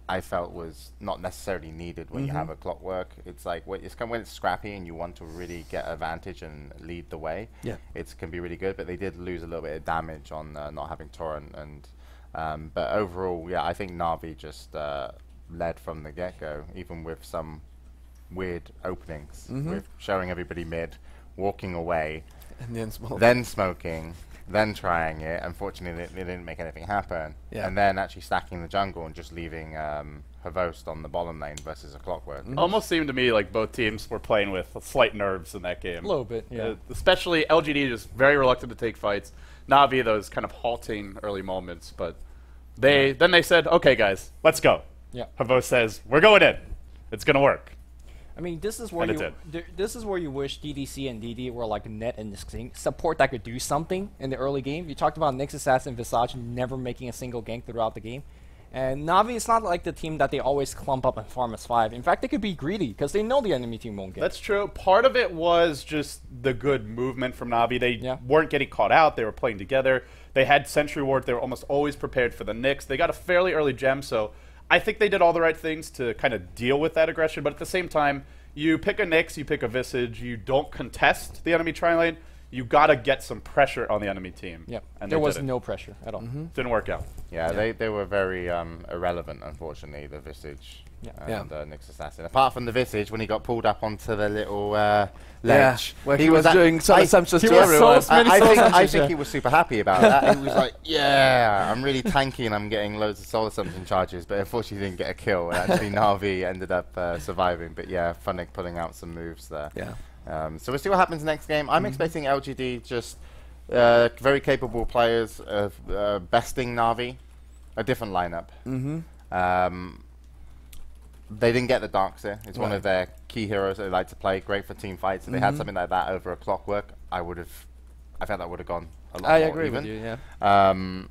I felt was not necessarily needed when mm-hmm. you have a clockwork. It's like when it's, when it's scrappy and you want to really get advantage and lead the way, yeah, it can be really good. But they did lose a little bit of damage on uh, not having Torrent, and um, but overall, yeah, I think Na'Vi just uh, led from the get-go, even with some weird openings, mm-hmm. with showing everybody mid, walking away, and then smoking. Then smoking then trying it, unfortunately it, it didn't make anything happen, yeah. and then actually stacking the jungle and just leaving um, Havost on the bottom lane versus a clockwork. Mm. Almost seemed to me like both teams were playing with slight nerves in that game. A little bit, yeah. Uh, especially L G D, just very reluctant to take fights. Na'Vi, those kind of halting early moments, but they yeah. then they said, okay guys, let's go. Yeah. Havost says, we're going in, it's going to work. I mean, this is where you this is where you wish D D C and D D were like Net and Nyx support that could do something in the early game. You talked about Nyx Assassin, Visage never making a single gank throughout the game, and Na'Vi is not like the team that they always clump up and farm as five. In fact, they could be greedy because they know the enemy team won't get. That's true. Part of it was just the good movement from Na'Vi. They yeah. weren't getting caught out. They were playing together. They had Sentry Ward. They were almost always prepared for the Nyx. They got a fairly early gem, so I think they did all the right things to kind of deal with that aggression, but at the same time, you pick a Nyx, you pick a Visage, you don't contest the enemy tri-lane, you gotta get some pressure on the enemy team. Yeah, and there was no pressure at all. Mm-hmm. Didn't work out. Yeah, yeah. They, they were very um, irrelevant, unfortunately, the Visage yeah. and yeah. Uh, Nyx Assassin. Apart from the Visage, when he got pulled up onto the little uh, ledge. Yeah, where he, he was, was doing assumptions to everyone. So I, I, think, I think he was super happy about that. He was like, yeah, I'm really tanky and I'm getting loads of soul assumption charges, but unfortunately didn't get a kill. And actually, Na'Vi ended up uh, surviving. But yeah, Funn one k pulling out some moves there. Yeah. Um, so we'll see what happens next game. I'm mm-hmm. expecting L G D just uh, very capable players of uh, besting Na'Vi, a different lineup. Mm-hmm. um, they didn't get the Dark Seer. It's right. one of their key heroes that they like to play. Great for team fights. If mm-hmm. they had something like that over a clockwork, I would have. I felt that would have gone a lot I more. I agree even. with you. Yeah. Um,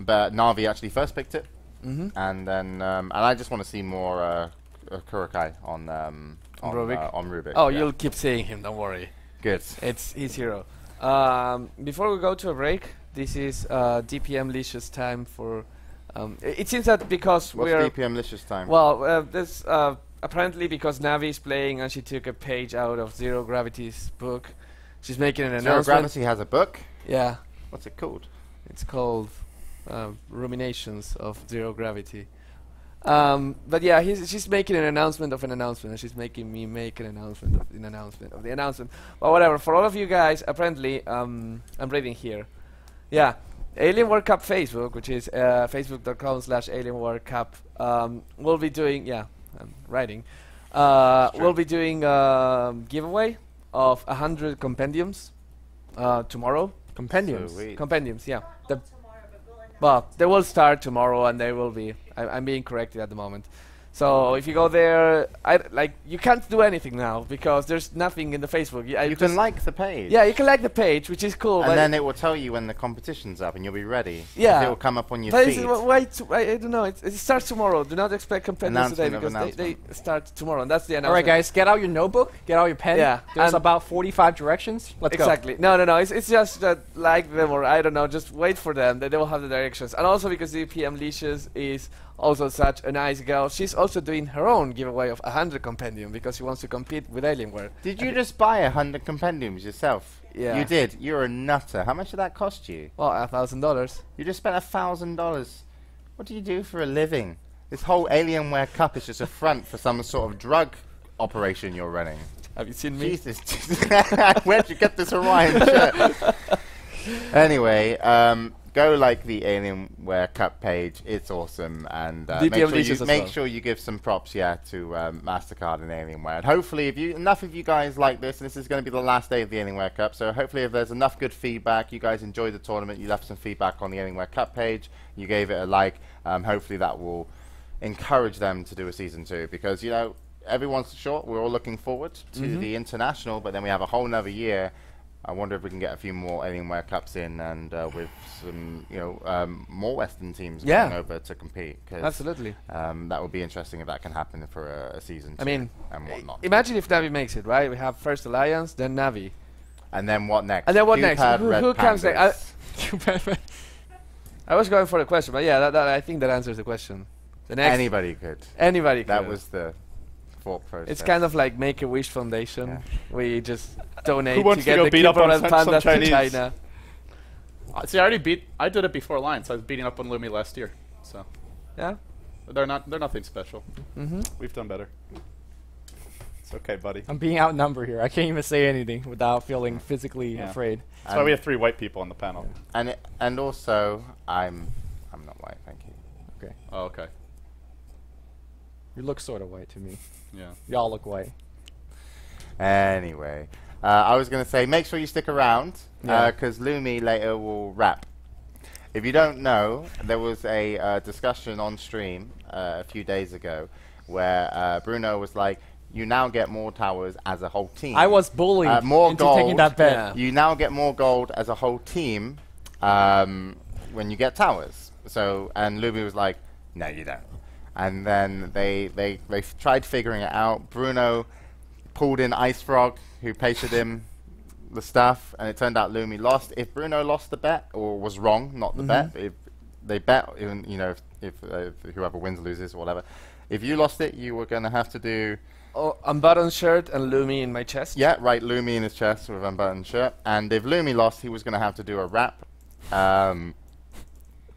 but Na'Vi actually first picked it. Mm-hmm. And then, um, and I just want to see more uh, KuroKy on um, on Rubick. Uh, on Rubick. Oh, yeah. You'll keep seeing him. Don't worry. Good. It's his hero. Um, before we go to a break, this is uh, D P M-licious time for. Um, it, it seems that because we're. What's D P M-licious time? Well, uh, this uh, apparently because Na'Vi is playing and she took a page out of Zero Gravity's book. She's making an announcement. Zero Gravity has a book. Yeah. What's it called? It's called um, Ruminations of Zero Gravity. Um, but yeah, he's, she's making an announcement of an announcement, and she's making me make an announcement of an announcement of the announcement. But whatever, for all of you guys, apparently, um, I'm reading here. Yeah, Alienware Cup Facebook, which is uh, facebook.com slash Alienware Cup, um, will be doing, yeah, I'm writing, uh, we'll be doing a giveaway of one hundred compendiums uh, tomorrow. Compendiums. So compendiums, yeah. The tomorrow, we'll, well, they will start tomorrow, and they will be. I, I'm being corrected at the moment. So if you go there, I like you can't do anything now because there's nothing in the Facebook. I you can like the page. Yeah, you can like the page, which is cool. And then it will tell you when the competition's up, and you'll be ready. Yeah, it will come up on your but feed. Wait, I don't know. It's, it starts tomorrow. Do not expect competitions today because they, they start tomorrow, and that's the announcement. All right, guys, get out your notebook, get out your pen. Yeah, there's about forty-five directions. Let's exactly. go. Exactly. No, no, no. It's it's just that like them or I don't know. Just wait for them. They, they will have the directions, and also because the D P M Licious is also such a nice girl. She's also doing her own giveaway of one hundred compendium because she wants to compete with Alienware. Did you just buy one hundred compendiums yourself? Yeah. You did. You're a nutter. How much did that cost you? Well, a thousand dollars. You just spent a thousand dollars. What do you do for a living? This whole Alienware Cup is just a front for some sort of drug operation you're running. Have you seen me? Jesus. Where'd you get this Orion shirt? Anyway, um... go like the Alienware Cup page. It's awesome, and uh, make, sure you, make well. sure you give some props, yeah, to um, Mastercard and Alienware. And hopefully, if you enough of you guys like this, and this is going to be the last day of the Alienware Cup, so hopefully, if there's enough good feedback, you guys enjoyed the tournament, you left some feedback on the Alienware Cup page, you gave it a like. Um, hopefully, that will encourage them to do a season two because you know everyone's short. We're all looking forward to mm-hmm. the international, but then we have a whole nother year. I wonder if we can get a few more Alienware Cups in, and uh, with some, you know, um, more Western teams yeah. coming over to compete. Absolutely. Um, that would be interesting if that can happen for a, a season. I mean, and whatnot. Imagine if Na'Vi makes it, right? We have first Alliance, then Na'Vi, and then what next? And then what next? Who, who comes next? I, I was going for a question, but yeah, that, that I think that answers the question. The next anybody could. Anybody could. That was the. Process. It's kind of like Make a Wish Foundation. Yeah. We just donate Who wants to get to go the beat up on pandas to China. Uh, see, I already beat. I did it before Alliance. I was beating up on Lumi last year. So, yeah, they're not. They're nothing special. Mm-hmm. We've done better. It's okay, buddy. I'm being outnumbered here. I can't even say anything without feeling physically yeah. afraid. That's and why we have three white people on the panel. Yeah. And it, and also, I'm I'm not white. Thank you. Okay. Oh, okay. You look sort of white to me. Yeah. Y'all look white. Anyway, uh, I was going to say, make sure you stick around, because yeah. uh, Lumi later will rap. If you don't know, there was a uh, discussion on stream uh, a few days ago where uh, Bruno was like, you now get more towers as a whole team. I was bullied uh, more into gold, taking that bet. You now get more gold as a whole team um, when you get towers. So, and Lumi was like, no, you don't. And then they, they, they tried figuring it out. Bruno pulled in Ice Frog, who pasted him the stuff, and it turned out Lumi lost. If Bruno lost the bet, or was wrong, not the mm-hmm. bet, if they bet, even, you know, if, if, uh, if whoever wins loses or whatever. If you lost it, you were going to have to do... Oh, unbuttoned shirt and Lumi in my chest. Yeah, right, Lumi in his chest with unbuttoned shirt. And if Lumi lost, he was going to have to do a rap. Um,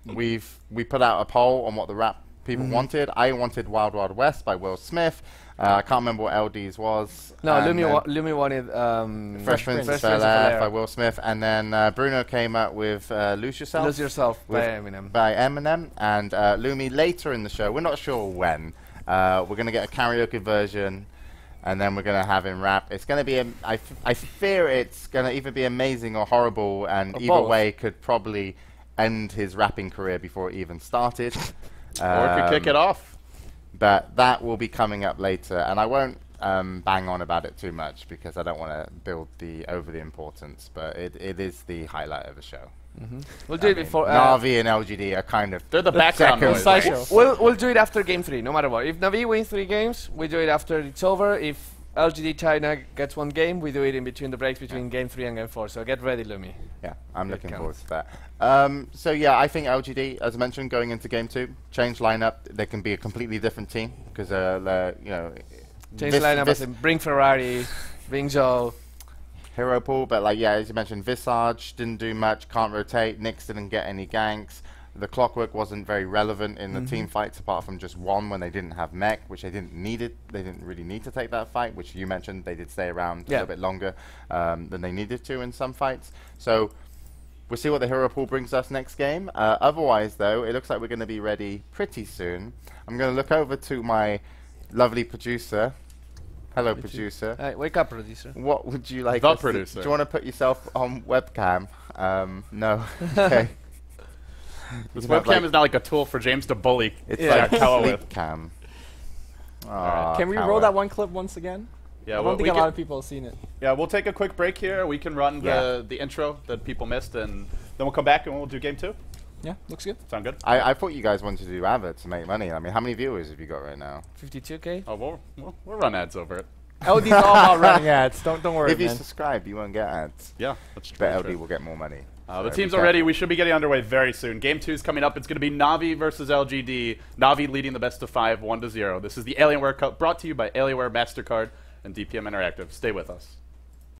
we've, we put out a poll on what the rap... people mm-hmm. wanted. I wanted Wild Wild West by Will Smith. Uh, I can't remember what L D's was. No, Lumi, wa Lumi wanted um, Fresh Prince of Bel-Air by Will Smith. And then uh, Bruno came up with uh, Lose Yourself. Lose Yourself by Eminem. By Eminem. And uh, Lumi later in the show, we're not sure when, uh, we're going to get a karaoke version. And then we're going to have him rap. It's going to be, a, I, f I fear it's going to either be amazing or horrible. And or either both. way could probably end his rapping career before it even started. Or um, could kick it off. But that will be coming up later, and I won't um, bang on about it too much because I don't want to build the over the importance, but it, it is the highlight of the show. Mm-hmm. We'll do I it mean, before uh, Na'Vi and L G D are kind of they're the background. The we'll, we'll we'll do it after game three, no matter what. If Na'Vi wins three games, we do it after it's over. If L G D China gets one game, we do it in between the breaks between yeah. game three and game four. So get ready, Lumi. Yeah, I'm it looking counts. forward to that. Um, so yeah, I think L G D, as I mentioned, going into game two, change lineup. They can be a completely different team because uh, you know change this, lineup. This and bring Ferrari, bring Zhou. Hero pool, but like yeah, as you mentioned, Visage didn't do much, can't rotate, Nyx didn't get any ganks, the Clockwork wasn't very relevant in the mm-hmm. team fights apart from just one when they didn't have Mech, which they didn't need it, they didn't really need to take that fight, which you mentioned they did stay around yeah. a little bit longer um, than they needed to in some fights. So we'll see what the hero pool brings us next game. Uh, otherwise though, it looks like we're going to be ready pretty soon. I'm going to look over to my lovely producer. Hello, would producer. Hey, wake up, producer. What would you like? The us producer. To, do you want to put yourself on webcam? Um, no. Okay. This you webcam like is not like a tool for James to bully. It's yeah. like a sleep cam. Aww, right. Can we power. roll that one clip once again? Yeah, I don't well, think a lot of people have seen it. Yeah, we'll take a quick break here. We can run yeah. the the intro that people missed, and then we'll come back and we'll do game two. Yeah, looks good. Sound good? I, I thought you guys wanted to do adverts to make money. I mean, how many viewers have you got right now? fifty-two K. Oh, we'll, we'll, we'll run ads over it. L D's all about running ads. Don't, don't worry, If man. you subscribe, you won't get ads. Yeah, that's true. But L D will get more money. Uh, so the team's already. We should be getting underway very soon. Game two is coming up. It's going to be Na'Vi versus L G D. Na'Vi leading the best of five, one to zero. This is the Alienware Cup brought to you by Alienware, MasterCard, and D P M Interactive. Stay with us.